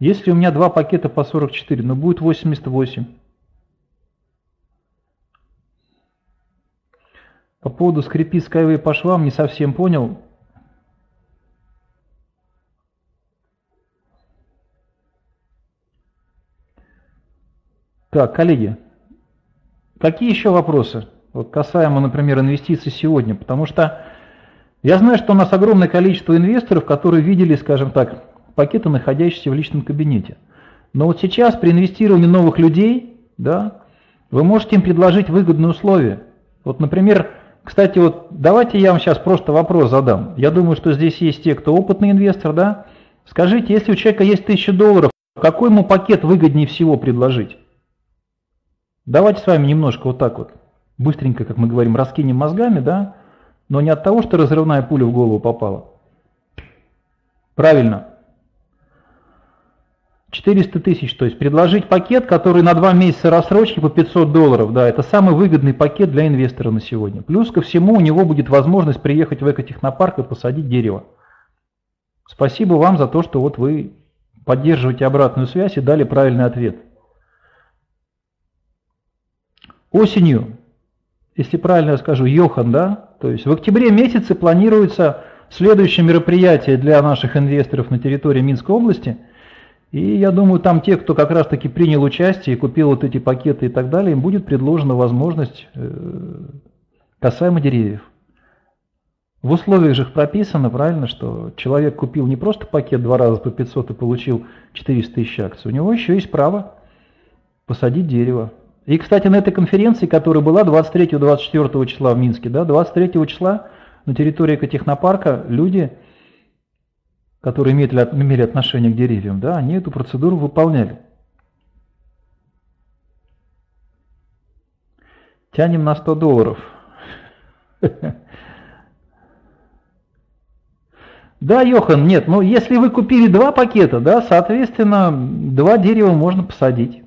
Если у меня два пакета по сорок четыре, но будет восемьдесят восемь. По поводу скрипи Skyway по швам не совсем понял. Так, коллеги, какие еще вопросы вот касаемо, например, инвестиций сегодня? Потому что я знаю, что у нас огромное количество инвесторов, которые видели, скажем так, пакеты, находящиеся в личном кабинете. Но вот сейчас при инвестировании новых людей, да, вы можете им предложить выгодные условия. Вот, например, кстати, вот давайте я вам сейчас просто вопрос задам. Я думаю, что здесь есть те, кто опытный инвестор, да? Скажите, если у человека есть тысяча долларов, какой ему пакет выгоднее всего предложить? Давайте с вами немножко вот так вот, быстренько, как мы говорим, раскинем мозгами, да? Но не от того, что разрывная пуля в голову попала. Правильно. четыреста тысяч, то есть предложить пакет, который на два месяца рассрочки по пятьсот долларов, да, это самый выгодный пакет для инвестора на сегодня. Плюс ко всему у него будет возможность приехать в экотехнопарк и посадить дерево. Спасибо вам за то, что вот вы поддерживаете обратную связь и дали правильный ответ. Осенью, если правильно я скажу, Йохан, да, то есть в октябре месяце планируется следующее мероприятие для наших инвесторов на территории Минской области. И я думаю, там те, кто как раз-таки принял участие и купил вот эти пакеты и так далее, им будет предложена возможность касаемо деревьев. В условиях же прописано, правильно, что человек купил не просто пакет два раза по пятьсот и получил четыреста тысяч акций, у него еще есть право посадить дерево. И, кстати, на этой конференции, которая была двадцать третьего — двадцать четвёртого числа в Минске, да, двадцать третьего числа на территории экотехнопарка люди... которые имели отношение к деревьям, да, они эту процедуру выполняли. Тянем на сто долларов. Да, Йохан, нет, но если вы купили два пакета, да, соответственно, два дерева можно посадить.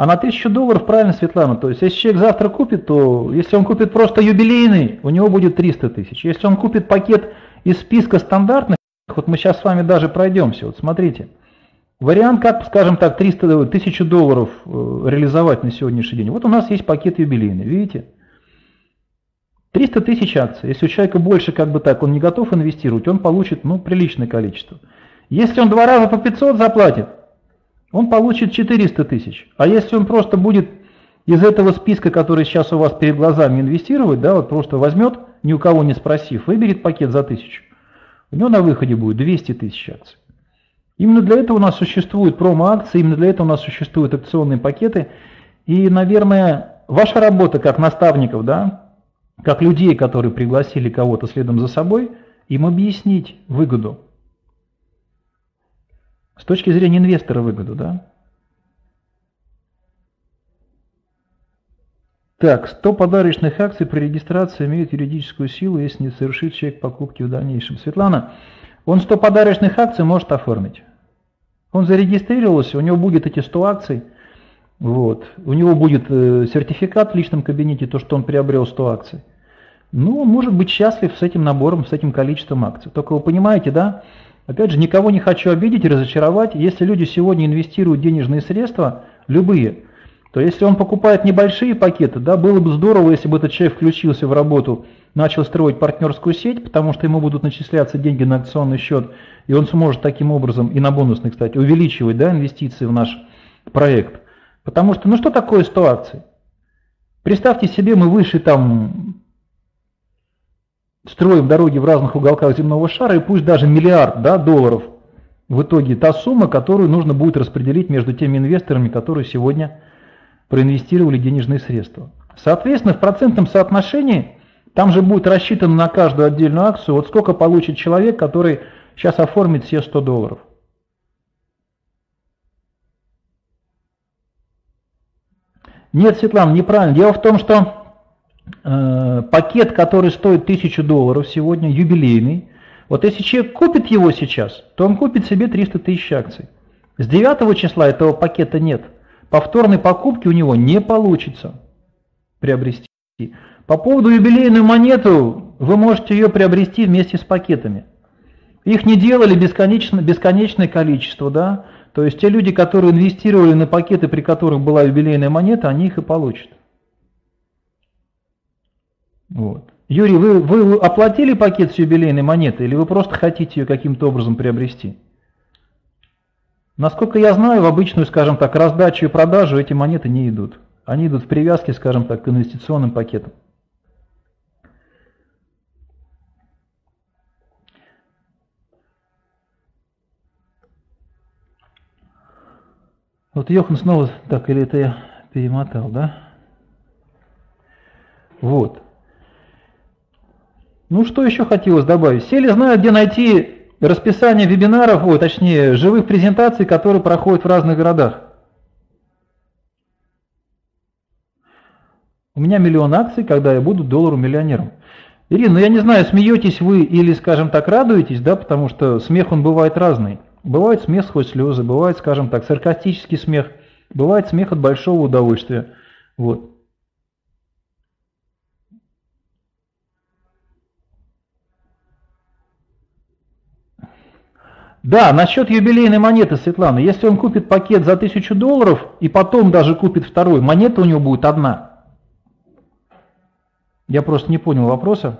А на тысячу долларов, правильно, Светлана, то есть если человек завтра купит, то если он купит просто юбилейный, у него будет триста тысяч. Если он купит пакет из списка стандартных, вот мы сейчас с вами даже пройдемся, вот смотрите, Вариант, как, скажем так, триста, тысячу долларов реализовать на сегодняшний день. Вот у нас есть пакет юбилейный, видите? триста тысяч акций. Если у человека больше, как бы так, он не готов инвестировать, он получит, ну, приличное количество. Если он два раза по пятьсот заплатит, он получит четыреста тысяч. А если он просто будет из этого списка, который сейчас у вас перед глазами, инвестировать, да, вот просто возьмет, ни у кого не спросив, выберет пакет за тысячу, у него на выходе будет двести тысяч акций. Именно для этого у нас существуют промо-акции, именно для этого у нас существуют акционные пакеты. И, наверное, ваша работа как наставников, да, как людей, которые пригласили кого-то следом за собой, им объяснить выгоду. С точки зрения инвестора выгоду, да. Так, сто подарочных акций при регистрации имеют юридическую силу, если не совершит человек покупки в дальнейшем. Светлана, он сто подарочных акций может оформить. Он зарегистрировался, у него будет эти сто акций, вот. У него будет э, сертификат в личном кабинете, то, что он приобрел сто акций. Ну, он может быть счастлив с этим набором, с этим количеством акций. Только вы понимаете, да, опять же, никого не хочу обидеть, разочаровать. Если люди сегодня инвестируют денежные средства, любые, то если он покупает небольшие пакеты, да, было бы здорово, если бы этот человек включился в работу, начал строить партнерскую сеть, потому что ему будут начисляться деньги на акционный счет, и он сможет таким образом, и на бонусный, кстати, увеличивать, да, инвестиции в наш проект. Потому что, ну что такое сто акций? Представьте себе, мы выше там строим дороги в разных уголках земного шара, и пусть даже миллиард, да, долларов, в итоге та сумма, которую нужно будет распределить между теми инвесторами, которые сегодня проинвестировали денежные средства. Соответственно, в процентном соотношении... Там же будет рассчитано на каждую отдельную акцию, вот сколько получит человек, который сейчас оформит все сто долларов. Нет, Светлана, неправильно. Дело в том, что э, пакет, который стоит тысячу долларов сегодня, юбилейный, вот если человек купит его сейчас, то он купит себе триста тысяч акций. С девятого числа этого пакета нет. Повторной покупки у него не получится приобрести. По поводу юбилейную монету, вы можете ее приобрести вместе с пакетами. Их не делали бесконечно, бесконечное количество, да. То есть те люди, которые инвестировали на пакеты, при которых была юбилейная монета, они их и получат. Вот. Юрий, вы, вы оплатили пакет с юбилейной монетой или вы просто хотите ее каким-то образом приобрести? Насколько я знаю, в обычную, скажем так, раздачу и продажу эти монеты не идут. Они идут в привязке, скажем так, к инвестиционным пакетам. Вот Йохан снова, так, или это я перемотал, да? Вот. Ну, что еще хотелось добавить? Все ли знают, где найти расписание вебинаров, ой, точнее, живых презентаций, которые проходят в разных городах? У меня миллион акций, когда я буду доллару-миллионером. Ирина, ну я не знаю, смеетесь вы или, скажем так, радуетесь, да, потому что смех, он бывает разный. Бывает смех сквозь слезы, бывает, скажем так, саркастический смех, бывает смех от большого удовольствия. Вот. Да, насчет юбилейной монеты, Светлана, если он купит пакет за тысячу долларов и потом даже купит второй, монета у него будет одна. Я просто не понял вопроса.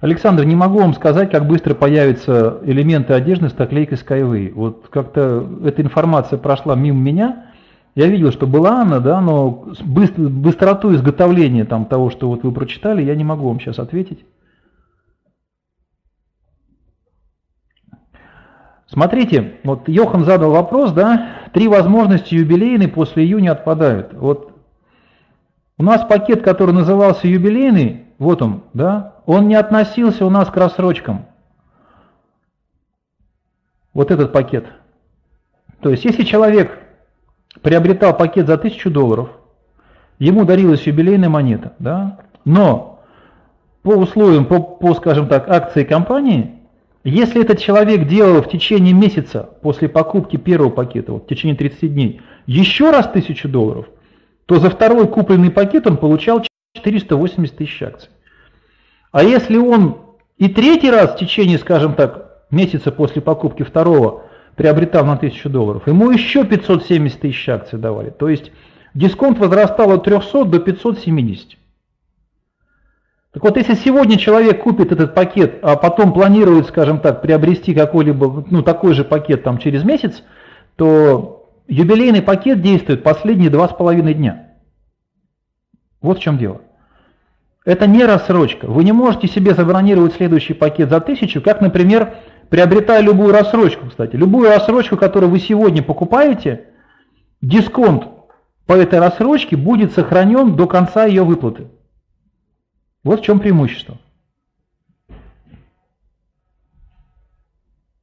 Александр, не могу вам сказать, как быстро появятся элементы одежды с наклейкой Skyway. Вот как-то эта информация прошла мимо меня. Я видел, что была она, да, но быстро, быстроту изготовления там, того, что вот вы прочитали, я не могу вам сейчас ответить. Смотрите, вот Йохан задал вопрос, да, три возможности юбилейные после июня отпадают. Вот. У нас пакет, который назывался юбилейный, вот он, да, он не относился у нас к рассрочкам. Вот этот пакет. То есть, если человек приобретал пакет за тысячу долларов, ему дарилась юбилейная монета, да, но по условиям, по, по, скажем так, акции компании, если этот человек делал в течение месяца после покупки первого пакета, вот, в течение тридцати дней, еще раз тысячу долларов, то за второй купленный пакет он получал четыреста восемьдесят тысяч акций. А если он и третий раз в течение, скажем так, месяца после покупки второго приобретал на тысячу долларов, ему еще пятьсот семьдесят тысяч акций давали. То есть дисконт возрастал от трёхсот до пятисот семидесяти. Так вот, если сегодня человек купит этот пакет, а потом планирует, скажем так, приобрести какой-либо, ну, такой же пакет там через месяц, то юбилейный пакет действует последние два с половиной дня. Вот в чем дело. Это не рассрочка. Вы не можете себе забронировать следующий пакет за тысячу, как, например, приобретая любую рассрочку, кстати. Любую рассрочку, которую вы сегодня покупаете, дисконт по этой рассрочке будет сохранен до конца ее выплаты. Вот в чем преимущество.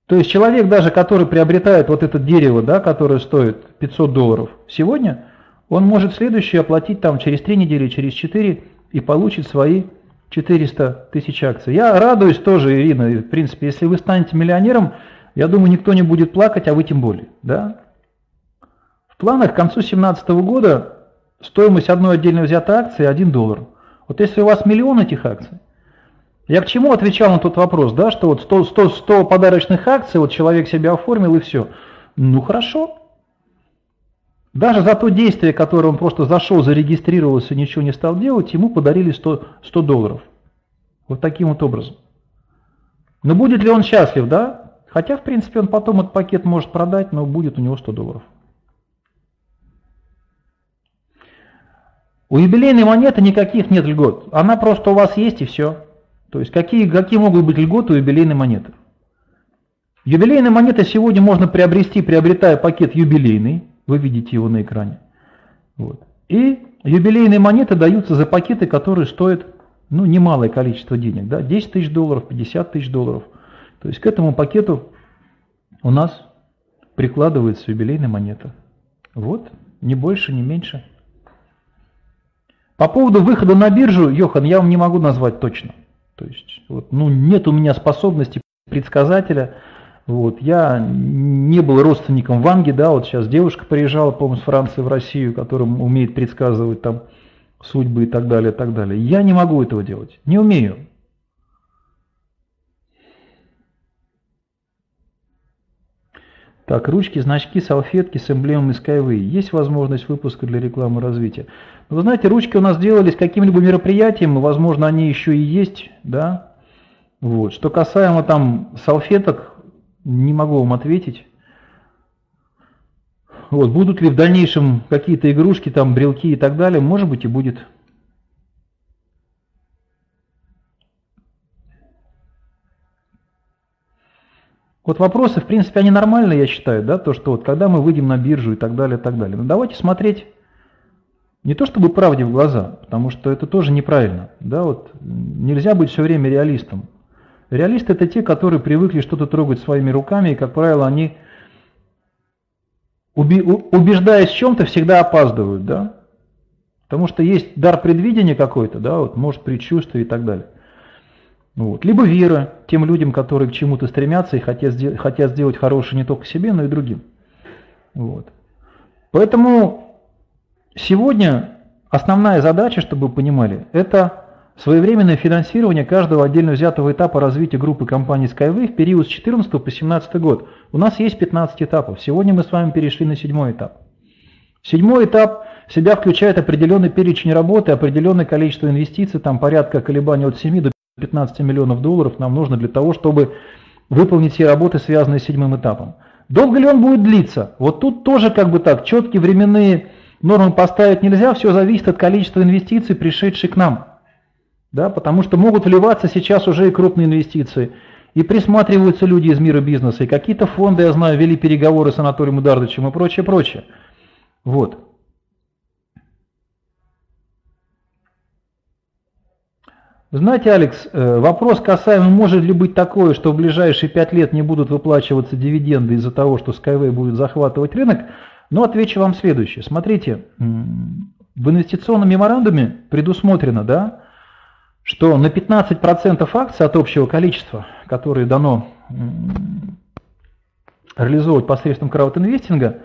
То есть человек даже, который приобретает вот это дерево, да, которое стоит пятьсот долларов сегодня, он может следующее оплатить там через три недели, через четыре и получит свои четыреста тысяч акций. Я радуюсь тоже, Ирина, в принципе, если вы станете миллионером, я думаю, никто не будет плакать, а вы тем более. Да? В планах к концу две тысячи семнадцатого года стоимость одной отдельно взятой акции один доллар. Вот если у вас миллион этих акций, я к чему отвечал на тот вопрос, да, что вот сто, сто, сто подарочных акций, вот человек себя оформил и все. Ну хорошо. Даже за то действие, которое он просто зашел, зарегистрировался, ничего не стал делать, ему подарили сто долларов. Вот таким вот образом. Но будет ли он счастлив, да? Хотя, в принципе, он потом этот пакет может продать, но будет у него сто долларов. У юбилейной монеты никаких нет льгот. Она просто у вас есть и все. То есть какие, какие могут быть льготы у юбилейной монеты? Юбилейные монеты сегодня можно приобрести, приобретая пакет юбилейный. Вы видите его на экране. Вот. И юбилейные монеты даются за пакеты, которые стоят, ну, немалое количество денег. Да? десять тысяч долларов, пятьдесят тысяч долларов. То есть к этому пакету у нас прикладывается юбилейная монета. Вот, ни больше, ни меньше. По поводу выхода на биржу, Йохан, я вам не могу назвать точно. То есть, вот, ну, нет у меня способности предсказателя. Вот, я не был родственником Ванги, да, вот сейчас девушка приезжала, по-моему, с Франции в Россию, которая умеет предсказывать там судьбы и так далее, и так далее. Я не могу этого делать, не умею. Так, ручки, значки, салфетки с эмблемами Skyway. Есть возможность выпуска для рекламы развития? Но, вы знаете, ручки у нас делались каким-либо мероприятием, и, возможно, они еще и есть, да? Вот. Что касаемо там салфеток, не могу вам ответить. Вот. Будут ли в дальнейшем какие-то игрушки, там, брелки и так далее? Может быть, и будет. Вот вопросы, в принципе, они нормальные, я считаю, да, то, что вот когда мы выйдем на биржу и так далее, и так далее. Но давайте смотреть не то чтобы правде в глаза, потому что это тоже неправильно, да, вот нельзя быть все время реалистом. Реалисты – это те, которые привыкли что-то трогать своими руками, и, как правило, они, убеждаясь в чем-то, всегда опаздывают, да, потому что есть дар предвидения какой-то, да, вот, может, предчувствие и так далее. Вот. Либо вера тем людям, которые к чему-то стремятся и хотят, хотят сделать хорошее не только себе, но и другим. Вот. Поэтому сегодня основная задача, чтобы вы понимали, это своевременное финансирование каждого отдельно взятого этапа развития группы компании Skyway в период с две тысячи четырнадцатого по две тысячи семнадцатый год. У нас есть пятнадцать этапов. Сегодня мы с вами перешли на седьмой этап. Седьмой этап в себя включает определенный перечень работы, определенное количество инвестиций, там порядка колебаний от семи до пятнадцати миллионов долларов нам нужно для того, чтобы выполнить все работы, связанные с седьмым этапом. Долго ли он будет длиться? Вот тут тоже как бы так, четкие временные нормы поставить нельзя, все зависит от количества инвестиций, пришедших к нам. Да, потому что могут вливаться сейчас уже и крупные инвестиции, и присматриваются люди из мира бизнеса, и какие-то фонды, я знаю, вели переговоры с Анатолием Юницким и прочее, прочее. Вот. Знаете, Алекс, вопрос касаемо, может ли быть такое, что в ближайшие пять лет не будут выплачиваться дивиденды из-за того, что Skyway будет захватывать рынок, но отвечу вам следующее. Смотрите, в инвестиционном меморандуме предусмотрено, да, что на пятнадцать процентов акций от общего количества, которые дано реализовывать посредством краудинвестинга,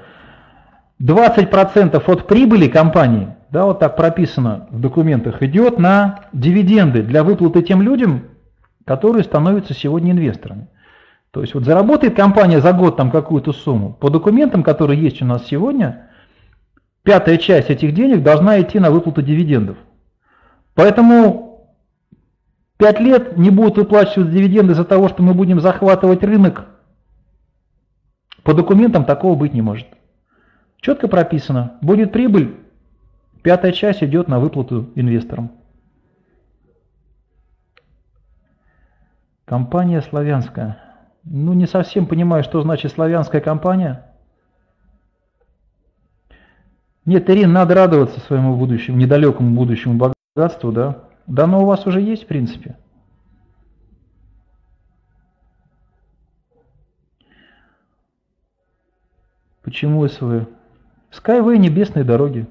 двадцать процентов от прибыли компании, да, вот так прописано в документах, идет на дивиденды для выплаты тем людям, которые становятся сегодня инвесторами. То есть вот заработает компания за год там какую-то сумму, по документам, которые есть у нас сегодня, пятая часть этих денег должна идти на выплату дивидендов. Поэтому пять лет не будут выплачивать дивиденды из-за того, что мы будем захватывать рынок. По документам такого быть не может. Четко прописано. Будет прибыль, пятая часть идет на выплату инвесторам. Компания славянская. Ну, не совсем понимаю, что значит славянская компания. Нет, Ирин, надо радоваться своему будущему, недалекому будущему богатству, да? Да, оно у вас уже есть, в принципе. Почему СВ? Skyway, небесные дороги.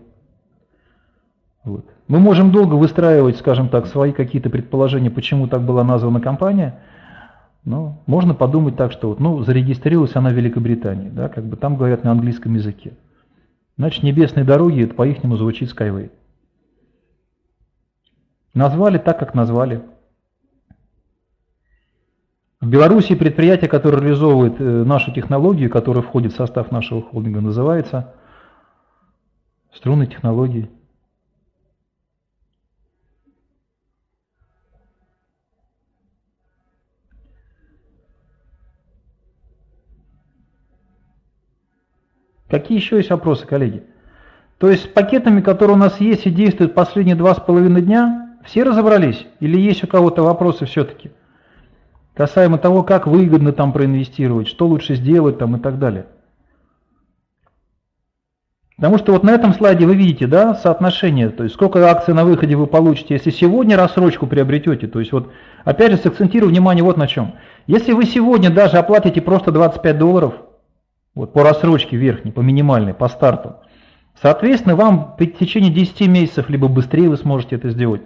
Вот. Мы можем долго выстраивать, скажем так, свои какие-то предположения, почему так была названа компания. Но можно подумать так, что вот, ну, зарегистрировалась она в Великобритании, да, как бы там говорят на английском языке. Значит, небесные дороги, это по-ихнему звучит Skyway. Назвали так, как назвали. В Беларуси предприятие, которое реализовывает нашу технологию, которое входит в состав нашего холдинга, называется «Струнные технологии». Какие еще есть вопросы, коллеги? То есть с пакетами, которые у нас есть и действуют последние два с половиной дня, все разобрались? Или есть у кого-то вопросы все-таки? Касаемо того, как выгодно там проинвестировать, что лучше сделать там и так далее. Потому что вот на этом слайде вы видите, да, соотношение, то есть сколько акций на выходе вы получите, если сегодня рассрочку приобретете. То есть вот, опять же, сакцентирую внимание вот на чем. Если вы сегодня даже оплатите просто двадцать пять долларов, вот по рассрочке верхней, по минимальной, по старту. Соответственно, вам в течение десяти месяцев, либо быстрее вы сможете это сделать.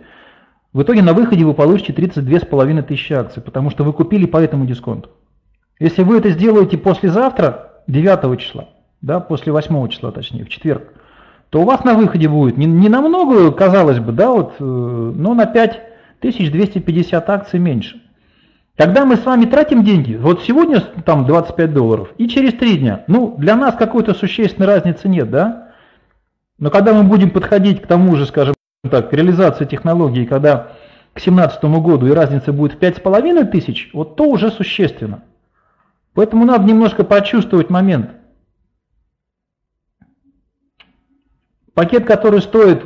В итоге на выходе вы получите тридцать две с половиной тысячи акций, потому что вы купили по этому дисконту. Если вы это сделаете послезавтра, девятого числа, да, после восьмого числа, точнее, в четверг, то у вас на выходе будет не, не намного, казалось бы, да, вот, но на пять тысяч двести пятьдесят акций меньше. Когда мы с вами тратим деньги, вот сегодня там двадцать пять долларов и через три дня, ну для нас какой-то существенной разницы нет, да? Но когда мы будем подходить к тому же, скажем так, к реализации технологии, когда к семнадцатому году и разница будет в пять с половиной тысяч, вот то уже существенно. Поэтому надо немножко почувствовать момент. Пакет, который стоит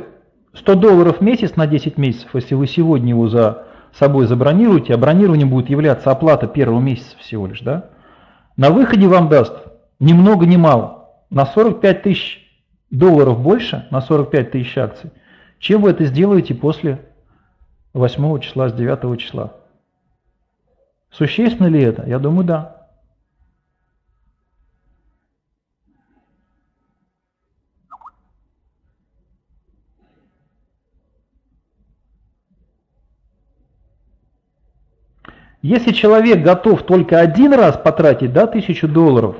сто долларов в месяц на десять месяцев, если вы сегодня его за... собой забронируете, а бронированием будет являться оплата первого месяца всего лишь, да? На выходе вам даст ни много ни мало, на сорок пять тысяч долларов больше, на сорок пять тысяч акций, чем вы это сделаете после восьмого числа, с девятого числа. Существенно ли это? Я думаю, да. Если человек готов только один раз потратить, да, тысячу долларов,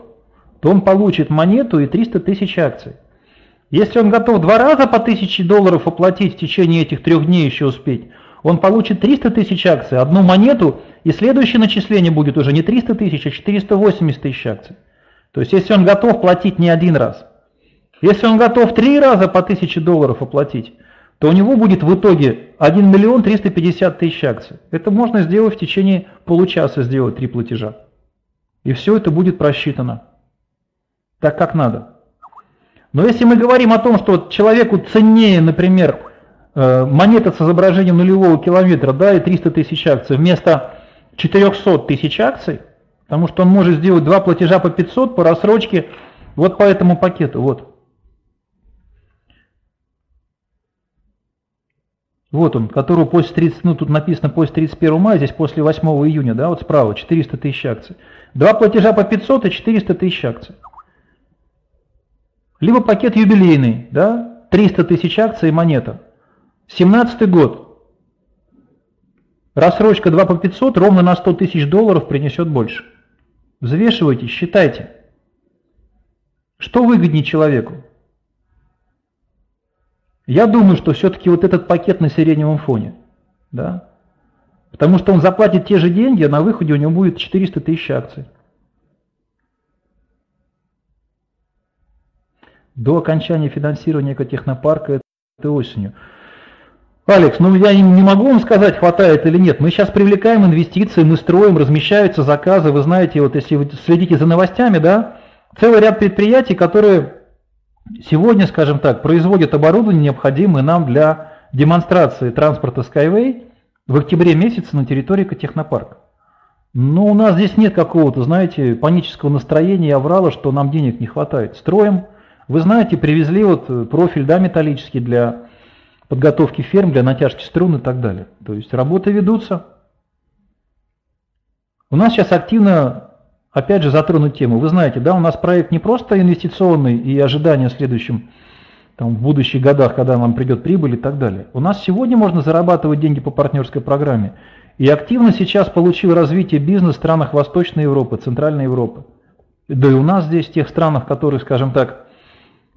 то он получит монету и триста тысяч акций. Если он готов два раза по тысяче долларов оплатить в течение этих трех дней еще успеть, он получит триста тысяч акций, одну монету, и следующее начисление будет уже не триста тысяч, а четыреста восемьдесят тысяч акций. То есть если он готов платить не один раз. Если он готов три раза по тысяче долларов оплатить, то у него будет в итоге один миллион триста пятьдесят тысяч акций. Это можно сделать в течение получаса, сделать три платежа. И все это будет просчитано так, как надо. Но если мы говорим о том, что человеку ценнее, например, монета с изображением нулевого километра, да, и триста тысяч акций вместо четырехсот тысяч акций, потому что он может сделать два платежа по пятьсот по рассрочке вот по этому пакету, вот. Вот он, которого после тридцатого, ну тут написано после тридцать первого мая, здесь после восьмого июня, да, вот справа, четыреста тысяч акций. Два платежа по пятьсот и четыреста тысяч акций. Либо пакет юбилейный, да, триста тысяч акций и монета. семнадцатый год. Рассрочка два по пятьсот ровно на сто тысяч долларов принесет больше. Взвешивайте, считайте. Что выгоднее человеку? Я думаю, что все-таки вот этот пакет на сиреневом фоне, да? Потому что он заплатит те же деньги, а на выходе у него будет четыреста тысяч акций. до окончания финансирования экотехнопарка этой осенью. Алекс, ну я не могу вам сказать, хватает или нет. Мы сейчас привлекаем инвестиции, мы строим, размещаются заказы. Вы знаете, вот если вы следите за новостями, да, целый ряд предприятий, которые сегодня, скажем так, производят оборудование, необходимое нам для демонстрации транспорта Skyway в октябре месяце на территории экотехнопарка. Но у нас здесь нет какого-то, знаете, панического настроения и аврала, что нам денег не хватает. Строим. Вы знаете, привезли вот профиль, да, металлический для подготовки ферм, для натяжки струн и так далее. То есть работы ведутся. У нас сейчас активно, опять же, затронут тему. Вы знаете, да, у нас проект не просто инвестиционный и ожидания в следующем, там, в будущих годах, когда нам придет прибыль и так далее. У нас сегодня можно зарабатывать деньги по партнерской программе. И активно сейчас получил развитие бизнес в странах Восточной Европы, Центральной Европы. Да и у нас здесь, в тех странах, в которых, скажем так,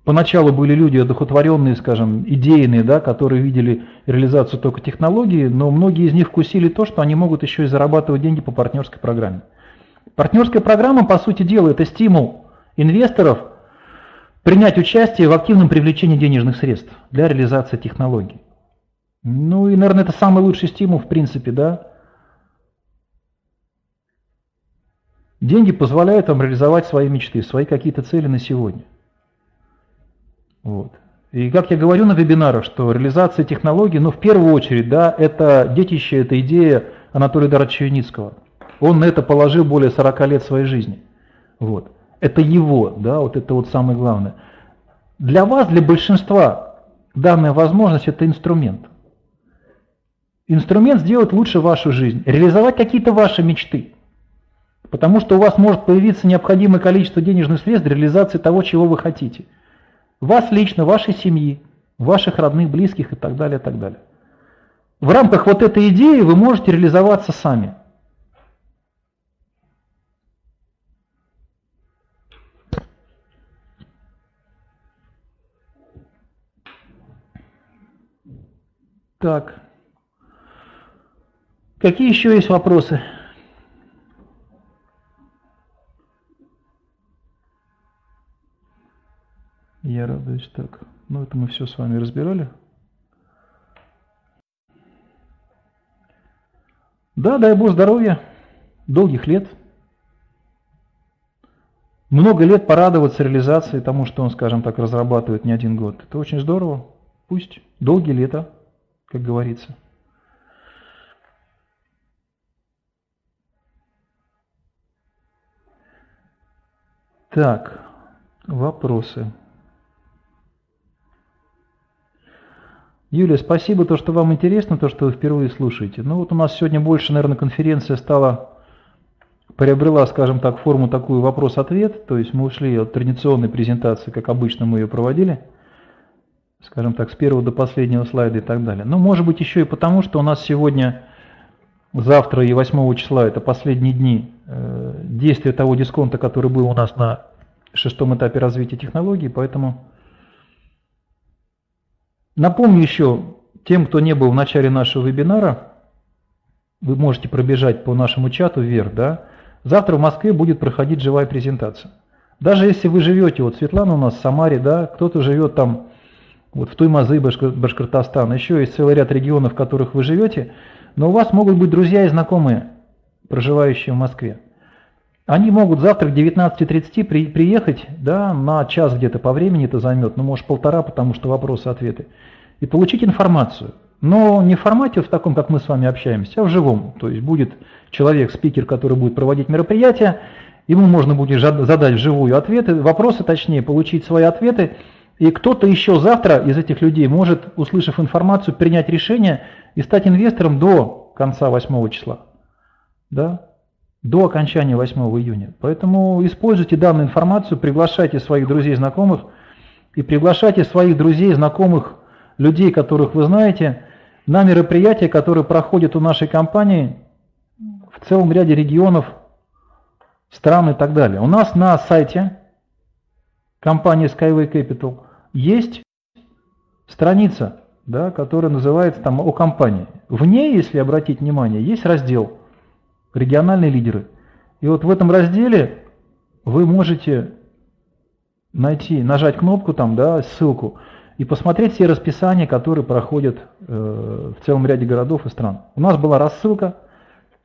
поначалу были люди одухотворенные, скажем, идейные, да, которые видели реализацию только технологии, но многие из них вкусили то, что они могут еще и зарабатывать деньги по партнерской программе. Партнерская программа, по сути дела, это стимул инвесторов принять участие в активном привлечении денежных средств для реализации технологий. Ну и, наверное, это самый лучший стимул, в принципе, да. Деньги позволяют вам реализовать свои мечты, свои какие-то цели на сегодня. Вот. И как я говорю на вебинарах, что реализация технологий, ну в первую очередь, да, это детище, это идея Анатолия Дарыча Юницкого. Он на это положил более сорока лет своей жизни. Вот. Это его, да, вот это вот самое главное. Для вас, для большинства, данная возможность – это инструмент. Инструмент сделать лучше вашу жизнь, реализовать какие-то ваши мечты. Потому что у вас может появиться необходимое количество денежных средств для реализации того, чего вы хотите. Вас лично, вашей семьи, ваших родных, близких и так далее, и так далее. В рамках вот этой идеи вы можете реализоваться сами. Так. Какие еще есть вопросы? Я радуюсь так. Ну, это мы все с вами разбирали. Да, дай Бог здоровья, долгих лет. Много лет порадоваться реализации тому, что он, скажем так, разрабатывает не один год. Это очень здорово. Пусть долгие лета, как говорится. Так, вопросы. Юлия, спасибо, то, что вам интересно, то, что вы впервые слушаете. Ну вот у нас сегодня больше, наверное, конференция стала, приобрела, скажем так, форму такую вопрос-ответ, то есть мы ушли от традиционной презентации, как обычно мы ее проводили, скажем так, с первого до последнего слайда и так далее. Но может быть еще и потому, что у нас сегодня, завтра и восьмого числа, это последние дни э, действия того дисконта, который был у нас на шестом этапе развития технологий, поэтому... Напомню еще тем, кто не был в начале нашего вебинара, вы можете пробежать по нашему чату вверх, да? Завтра в Москве будет проходить живая презентация. Даже если вы живете, вот Светлана у нас в Самаре, да, кто-то живет там вот в Туймазы, Башкортостан, еще есть целый ряд регионов, в которых вы живете, но у вас могут быть друзья и знакомые, проживающие в Москве. Они могут завтра к девятнадцати тридцати при, приехать, да, на час где-то по времени это займет, ну может полтора, потому что вопросы-ответы, и получить информацию. Но не в формате в таком, как мы с вами общаемся, а в живом. То есть будет человек, спикер, который будет проводить мероприятие, ему можно будет задать вживую ответы, вопросы, точнее, получить свои ответы. И кто-то еще завтра из этих людей может, услышав информацию, принять решение и стать инвестором до конца восьмого числа. Да? До окончания восьмого июня. Поэтому используйте данную информацию, приглашайте своих друзей, знакомых, и приглашайте своих друзей, знакомых, людей, которых вы знаете, на мероприятия, которые проходят у нашей компании в целом ряде регионов, стран и так далее. У нас на сайте компании Skyway Capital есть страница, да, которая называется там «О компании». В ней, если обратить внимание, есть раздел «Региональные лидеры». И вот в этом разделе вы можете найти, нажать кнопку там, да, ссылку, и посмотреть все расписания, которые проходят э, в целом ряде городов и стран. У нас была рассылка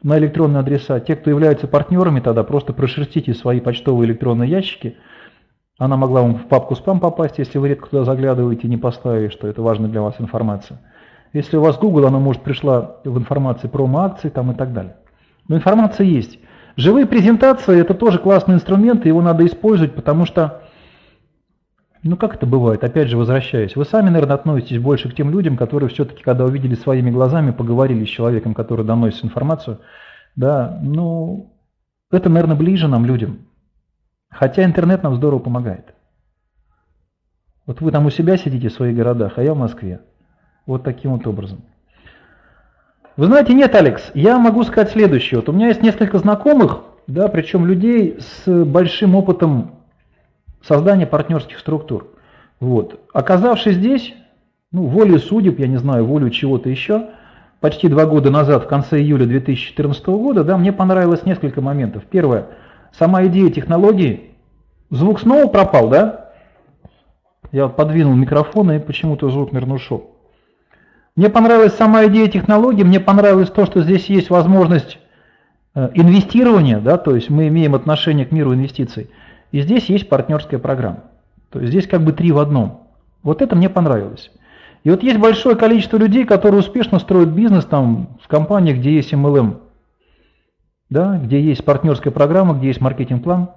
на электронные адреса. Те, кто являются партнерами, тогда просто прошерстите свои почтовые электронные ящики. Она могла вам в папку спам попасть, если вы редко туда заглядываете, не поставили, что это важная для вас информация. Если у вас Google, она может пришла в информации промо-акции там и так далее. Но информация есть. Живые презентации – это тоже классный инструмент, и его надо использовать, потому что, ну как это бывает, опять же возвращаясь, вы сами, наверное, относитесь больше к тем людям, которые все-таки, когда увидели своими глазами, поговорили с человеком, который доносит информацию, да, ну это, наверное, ближе нам, людям. Хотя интернет нам здорово помогает. Вот вы там у себя сидите в своих городах, а я в Москве. Вот таким вот образом. Вы знаете, нет, Алекс, я могу сказать следующее. Вот у меня есть несколько знакомых, да, причем людей с большим опытом создания партнерских структур. Вот. Оказавшись здесь, ну, волей судеб, я не знаю, волей чего-то еще, почти два года назад, в конце июля две тысячи четырнадцатого года, да, мне понравилось несколько моментов. Первое. Сама идея технологии. Звук снова пропал, да? Я подвинул микрофон, и почему-то звук, наверное, ушел. Мне понравилась сама идея технологии, мне понравилось то, что здесь есть возможность инвестирования, да, то есть мы имеем отношение к миру инвестиций, и здесь есть партнерская программа. То есть здесь как бы три в одном. Вот это мне понравилось. И вот есть большое количество людей, которые успешно строят бизнес там в компаниях, где есть эм эл эм. Да, где есть партнерская программа, где есть маркетинг-план.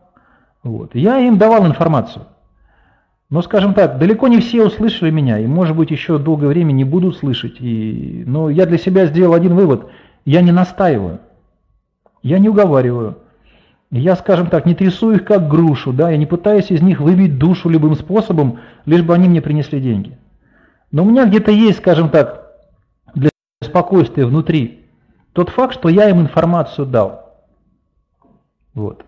Вот. Я им давал информацию. Но, скажем так, далеко не все услышали меня, и, может быть, еще долгое время не будут слышать. И... Но я для себя сделал один вывод. Я не настаиваю, я не уговариваю. Я, скажем так, не трясу их как грушу, да, я не пытаюсь из них выбить душу любым способом, лишь бы они мне принесли деньги. Но у меня где-то есть, скажем так, для спокойствия внутри тот факт, что я им информацию дал. Вот.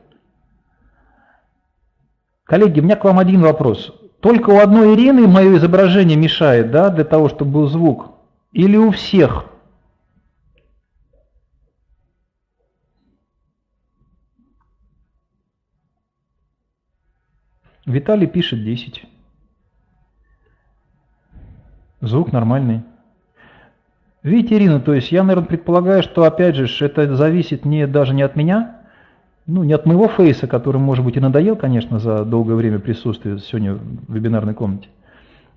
Коллеги, у меня к вам один вопрос. Только у одной Ирины мое изображение мешает, да, для того, чтобы был звук? Или у всех? Виталий пишет десять. Звук нормальный. Видите, Ирина, то есть я, наверное, предполагаю, что, опять же, это зависит не, даже не от меня, ну, не от моего фейса, который, может быть, и надоел, конечно, за долгое время присутствия сегодня в вебинарной комнате,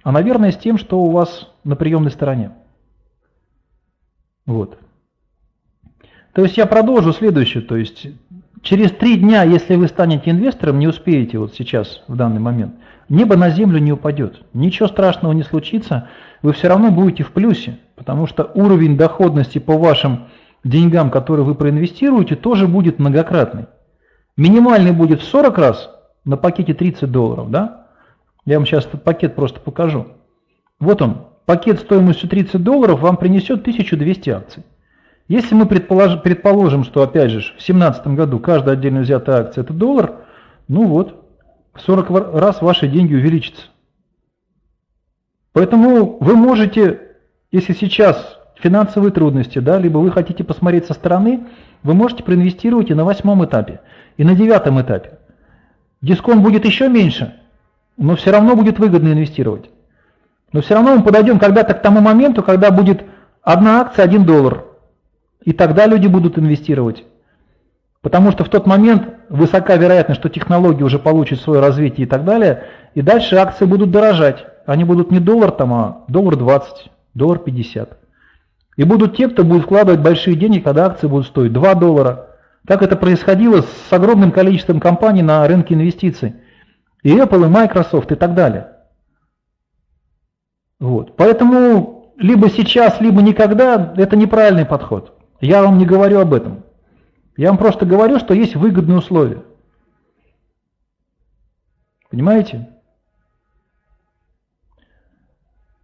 а, наверное, с тем, что у вас на приемной стороне. Вот. То есть я продолжу следующее. То есть через три дня, если вы станете инвестором, не успеете вот сейчас, в данный момент, небо на землю не упадет. Ничего страшного не случится, вы все равно будете в плюсе, потому что уровень доходности по вашим деньгам, которые вы проинвестируете, тоже будет многократный. Минимальный будет в сорок раз на пакете тридцать долларов, да? Я вам сейчас этот пакет просто покажу. Вот он, пакет стоимостью тридцать долларов вам принесет тысячу двести акций. Если мы предположим, что, опять же, в две тысячи семнадцатом году каждая отдельно взятая акция – это доллар, ну вот, в сорок раз ваши деньги увеличатся. Поэтому вы можете, если сейчас финансовые трудности, да, либо вы хотите посмотреть со стороны, вы можете проинвестировать и на восьмом этапе, и на девятом этапе. Дисконт будет еще меньше, но все равно будет выгодно инвестировать. Но все равно мы подойдем когда-то к тому моменту, когда будет одна акция, один доллар. И тогда люди будут инвестировать. Потому что в тот момент высока вероятность, что технологии уже получат свое развитие и так далее, и дальше акции будут дорожать. Они будут не доллар, там, а доллар двадцать, доллар пятьдесят. И будут те, кто будет вкладывать большие деньги, когда акции будут стоить два доллара. Как это происходило с огромным количеством компаний на рынке инвестиций. И Apple, и Microsoft, и так далее. Вот. Поэтому либо сейчас, либо никогда – это неправильный подход. Я вам не говорю об этом. Я вам просто говорю, что есть выгодные условия. Понимаете?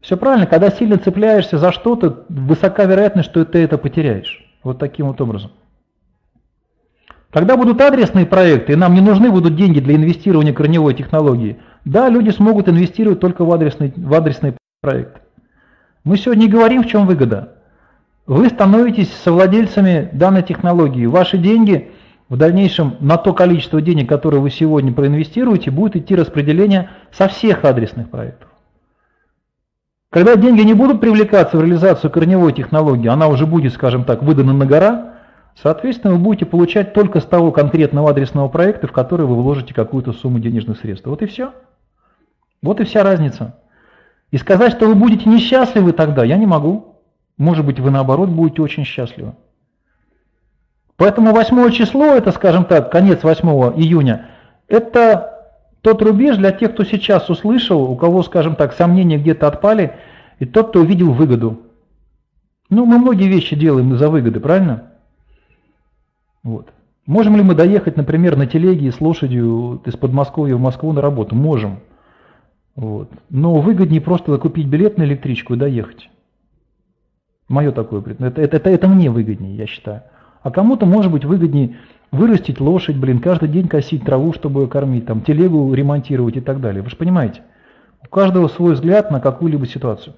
Все правильно, когда сильно цепляешься за что-то, высока вероятность, что ты это потеряешь. Вот таким вот образом. Когда будут адресные проекты, и нам не нужны будут деньги для инвестирования корневой технологии, да, люди смогут инвестировать только в адресный, в адресный проект. Мы сегодня не говорим, в чем выгода. Вы становитесь совладельцами данной технологии. Ваши деньги в дальнейшем на то количество денег, которое вы сегодня проинвестируете, будет идти распределение со всех адресных проектов. Когда деньги не будут привлекаться в реализацию корневой технологии, она уже будет, скажем так, выдана на гора, соответственно, вы будете получать только с того конкретного адресного проекта, в который вы вложите какую-то сумму денежных средств. Вот и все. Вот и вся разница. И сказать, что вы будете несчастливы тогда, я не могу. Может быть, вы наоборот будете очень счастливы. Поэтому восьмое число, это, скажем так, конец восьмого июня, это тот рубеж для тех, кто сейчас услышал, у кого, скажем так, сомнения где-то отпали, и тот, кто увидел выгоду. Ну, мы многие вещи делаем за выгоды, правильно? Вот. Можем ли мы доехать, например, на телеге с лошадью из Подмосковья в Москву на работу? Можем. Вот. Но выгоднее просто купить билет на электричку и доехать. Мое такое, это, это, это мне выгоднее, я считаю. А кому-то, может быть, выгоднее вырастить лошадь, блин, каждый день косить траву, чтобы ее кормить, там, телегу ремонтировать и так далее. Вы же понимаете, у каждого свой взгляд на какую-либо ситуацию.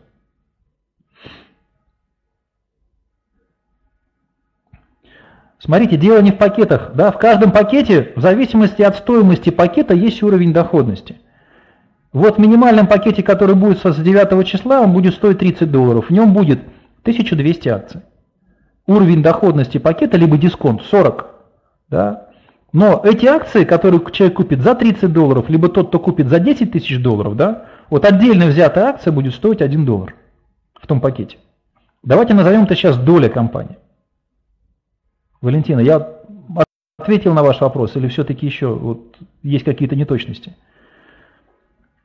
Смотрите, дело не в пакетах. Да? В каждом пакете, в зависимости от стоимости пакета, есть уровень доходности. Вот в минимальном пакете, который будет с девятого числа, он будет стоить тридцать долларов. В нем будет тысяча двести акций. Уровень доходности пакета, либо дисконт, сорок. Да? Но эти акции, которые человек купит за тридцать долларов, либо тот, кто купит за десять тысяч долларов, да, вот отдельно взятая акция будет стоить один доллар в том пакете. Давайте назовем это сейчас доля компании. Валентина, я ответил на ваш вопрос, или все-таки еще вот, есть какие-то неточности?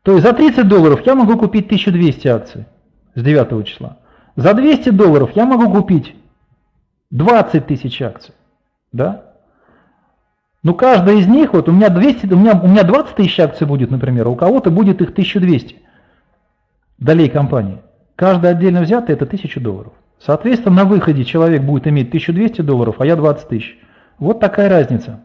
То есть за тридцать долларов я могу купить тысячу двести акций с девятого числа. За двести долларов я могу купить двадцать тысяч акций, да? Но каждая из них, вот у меня, двести, у меня, у меня двадцать тысяч акций будет, например, у кого-то будет их тысяча двести долей компании. Каждая отдельно взятая это тысяча долларов. Соответственно, на выходе человек будет иметь тысячу двести долларов, а я двадцать тысяч. Вот такая разница.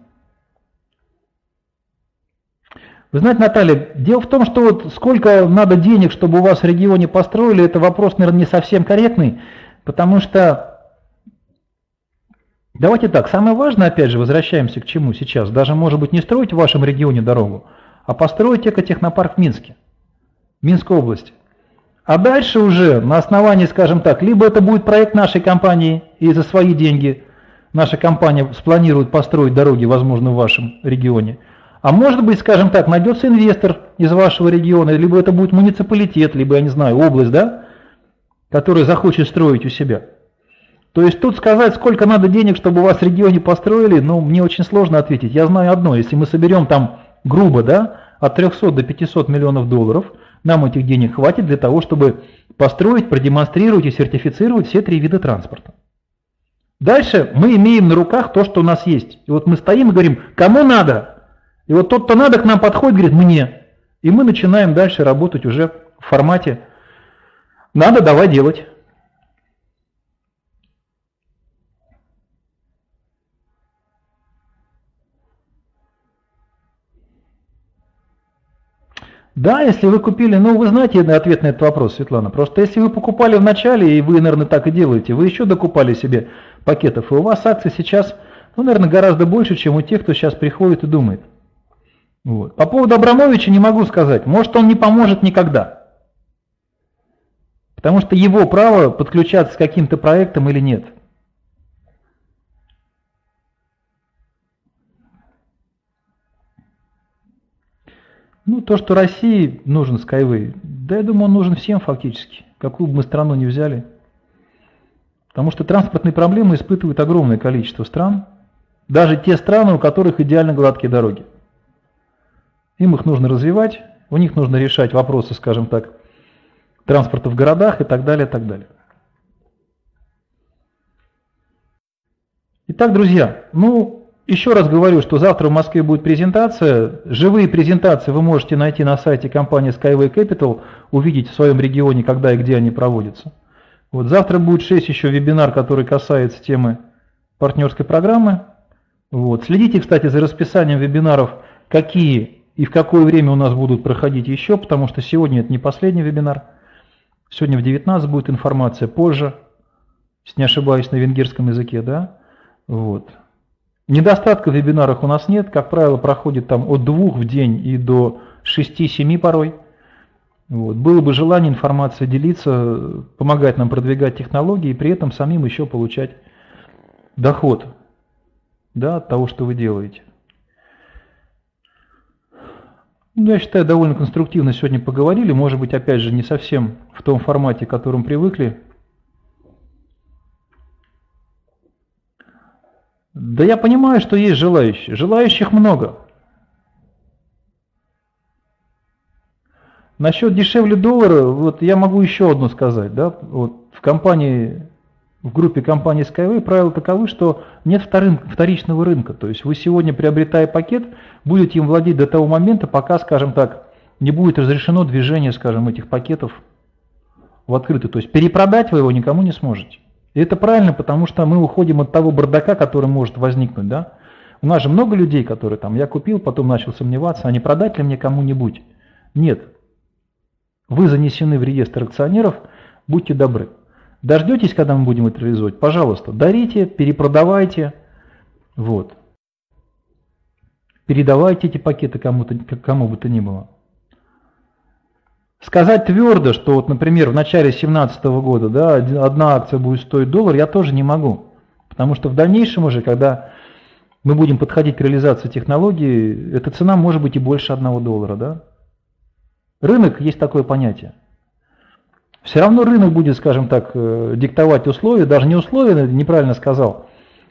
Вы знаете, Наталья, дело в том, что вот сколько надо денег, чтобы у вас в регионе построили, это вопрос, наверное, не совсем корректный, потому что давайте так, самое важное, опять же, возвращаемся к чему сейчас, даже, может быть, не строить в вашем регионе дорогу, а построить экотехнопарк в Минске, Минской области. А дальше уже на основании, скажем так, либо это будет проект нашей компании, и за свои деньги наша компания спланирует построить дороги, возможно, в вашем регионе. А может быть, скажем так, найдется инвестор из вашего региона, либо это будет муниципалитет, либо, я не знаю, область, да, которая захочет строить у себя. То есть тут сказать, сколько надо денег, чтобы у вас в регионе построили, ну, мне очень сложно ответить. Я знаю одно, если мы соберем там грубо, да, от трехсот до пятисот миллионов долларов, нам этих денег хватит для того, чтобы построить, продемонстрировать и сертифицировать все три вида транспорта. Дальше мы имеем на руках то, что у нас есть. И вот мы стоим и говорим, кому надо? И вот тот, кто надо, к нам подходит, говорит, мне. И мы начинаем дальше работать уже в формате «надо, давай делать». Да, если вы купили, ну вы знаете ответ на этот вопрос, Светлана, просто если вы покупали в начале, и вы, наверное, так и делаете, вы еще докупали себе пакетов, и у вас акции сейчас, ну, наверное, гораздо больше, чем у тех, кто сейчас приходит и думает. Вот. По поводу Абрамовича не могу сказать, может он не поможет никогда, потому что его право подключаться к каким-то проектам или нет. Ну, то, что России нужен Skyway, да я думаю, он нужен всем фактически, какую бы мы страну ни взяли. Потому что транспортные проблемы испытывают огромное количество стран, даже те страны, у которых идеально гладкие дороги. Им их нужно развивать, у них нужно решать вопросы, скажем так, транспорта в городах и так далее, и так далее. Итак, друзья, ну... еще раз говорю, что завтра в Москве будет презентация. Живые презентации вы можете найти на сайте компании Skyway Capital, увидеть в своем регионе, когда и где они проводятся. Вот, завтра будет шесть еще вебинар, который касается темы партнерской программы. Вот. Следите, кстати, за расписанием вебинаров, какие и в какое время у нас будут проходить еще, потому что сегодня это не последний вебинар. Сегодня в девятнадцать будет информация позже, если не ошибаюсь, на венгерском языке, да? Вот. Недостатков в вебинарах у нас нет. Как правило, проходит там от двух в день и до шести-семи порой. Вот. Было бы желание информацией делиться, помогать нам продвигать технологии и при этом самим еще получать доход, да, от того, что вы делаете. Ну, я считаю, довольно конструктивно сегодня поговорили. Может быть, опять же, не совсем в том формате, к которому привыкли. Да я понимаю, что есть желающие. Желающих много. Насчет дешевле доллара, вот я могу еще одно сказать, да, вот в компании, в группе компании Skyway правила таковы, что нет вторичного рынка, то есть вы сегодня, приобретая пакет, будете им владеть до того момента, пока, скажем так, не будет разрешено движение, скажем, этих пакетов в открытую, то есть перепродать вы его никому не сможете. И это правильно, потому что мы уходим от того бардака, который может возникнуть, да. У нас же много людей, которые там, я купил, потом начал сомневаться, а не продать ли мне кому-нибудь? Нет. Вы занесены в реестр акционеров, будьте добры. Дождетесь, когда мы будем это реализовать? Пожалуйста, дарите, перепродавайте, вот. Передавайте эти пакеты кому-то, кому бы то ни было. Сказать твердо, что, вот, например, в начале две тысячи семнадцатого года, да, одна акция будет стоить доллар, я тоже не могу. Потому что в дальнейшем уже, когда мы будем подходить к реализации технологии, эта цена может быть и больше одного доллара, да? Рынок, есть такое понятие. Все равно рынок будет, скажем так, диктовать условия, даже не условия, неправильно сказал.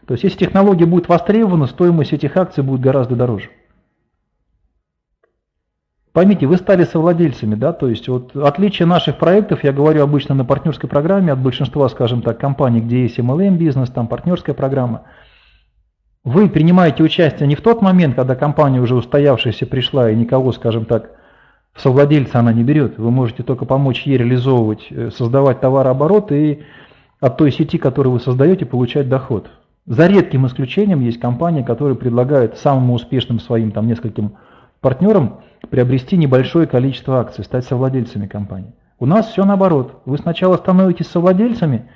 То есть, если технология будет востребована, стоимость этих акций будет гораздо дороже. Поймите, вы стали совладельцами, да, то есть, вот отличие наших проектов, я говорю обычно на партнерской программе, от большинства, скажем так, компаний, где есть эм эл эм бизнес, там партнерская программа. Вы принимаете участие не в тот момент, когда компания уже устоявшаяся пришла и никого, скажем так, в совладельца она не берет. Вы можете только помочь ей реализовывать, создавать товарооборот и от той сети, которую вы создаете, получать доход. За редким исключением есть компании, которые предлагают самым успешным своим там нескольким партнерам приобрести небольшое количество акций, стать совладельцами компании. У нас все наоборот. Вы сначала становитесь совладельцами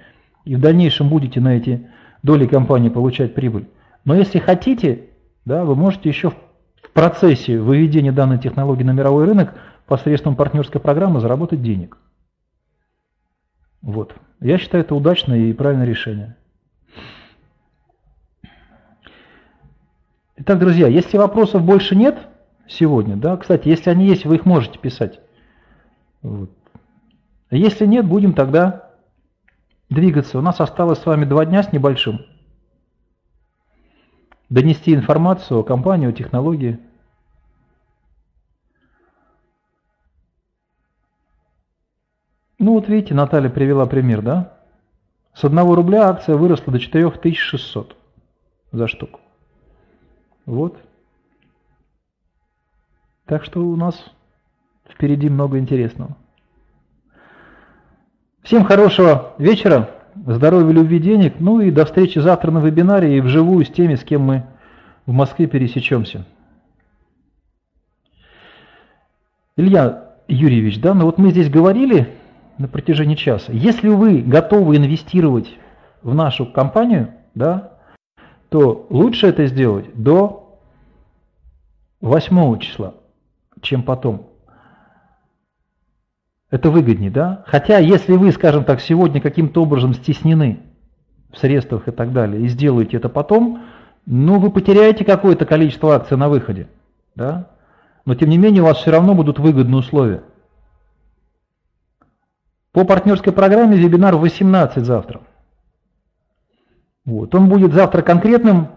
и в дальнейшем будете на эти доли компании получать прибыль. Но если хотите, да, вы можете еще в процессе выведения данной технологии на мировой рынок посредством партнерской программы заработать денег. Вот. Я считаю, это удачное и правильное решение. Итак, друзья, если вопросов больше нет сегодня, да, кстати, если они есть, вы их можете писать. Вот. Если нет, будем тогда двигаться. У нас осталось с вами два дня с небольшим. Донести информацию о компании, о технологии. Ну вот видите, Наталья привела пример, да? С одного рубля акция выросла до четырёх тысяч шестисот за штуку. Вот. Так что у нас впереди много интересного. Всем хорошего вечера. Здоровья, любви, денег. Ну и до встречи завтра на вебинаре и вживую с теми, с кем мы в Москве пересечемся. Илья Юрьевич, да, ну вот мы здесь говорили на протяжении часа. Если вы готовы инвестировать в нашу компанию, да, то лучше это сделать до восьмого числа, чем потом. Это выгоднее, да? Хотя, если вы, скажем так, сегодня каким-то образом стеснены в средствах и так далее, и сделаете это потом, ну, вы потеряете какое-то количество акций на выходе, да? Но, тем не менее, у вас все равно будут выгодные условия. По партнерской программе вебинар в восемнадцать завтра. Вот. Он будет завтра конкретным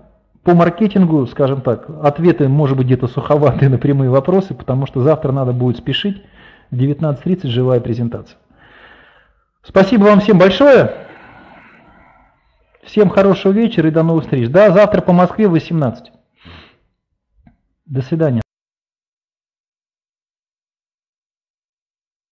по маркетингу, скажем так. Ответы, может быть, где-то суховатые на прямые вопросы, потому что завтра надо будет спешить. девятнадцать тридцать живая презентация. Спасибо вам всем большое. Всем хорошего вечера и до новых встреч. Да, завтра по Москве в восемнадцать. До свидания.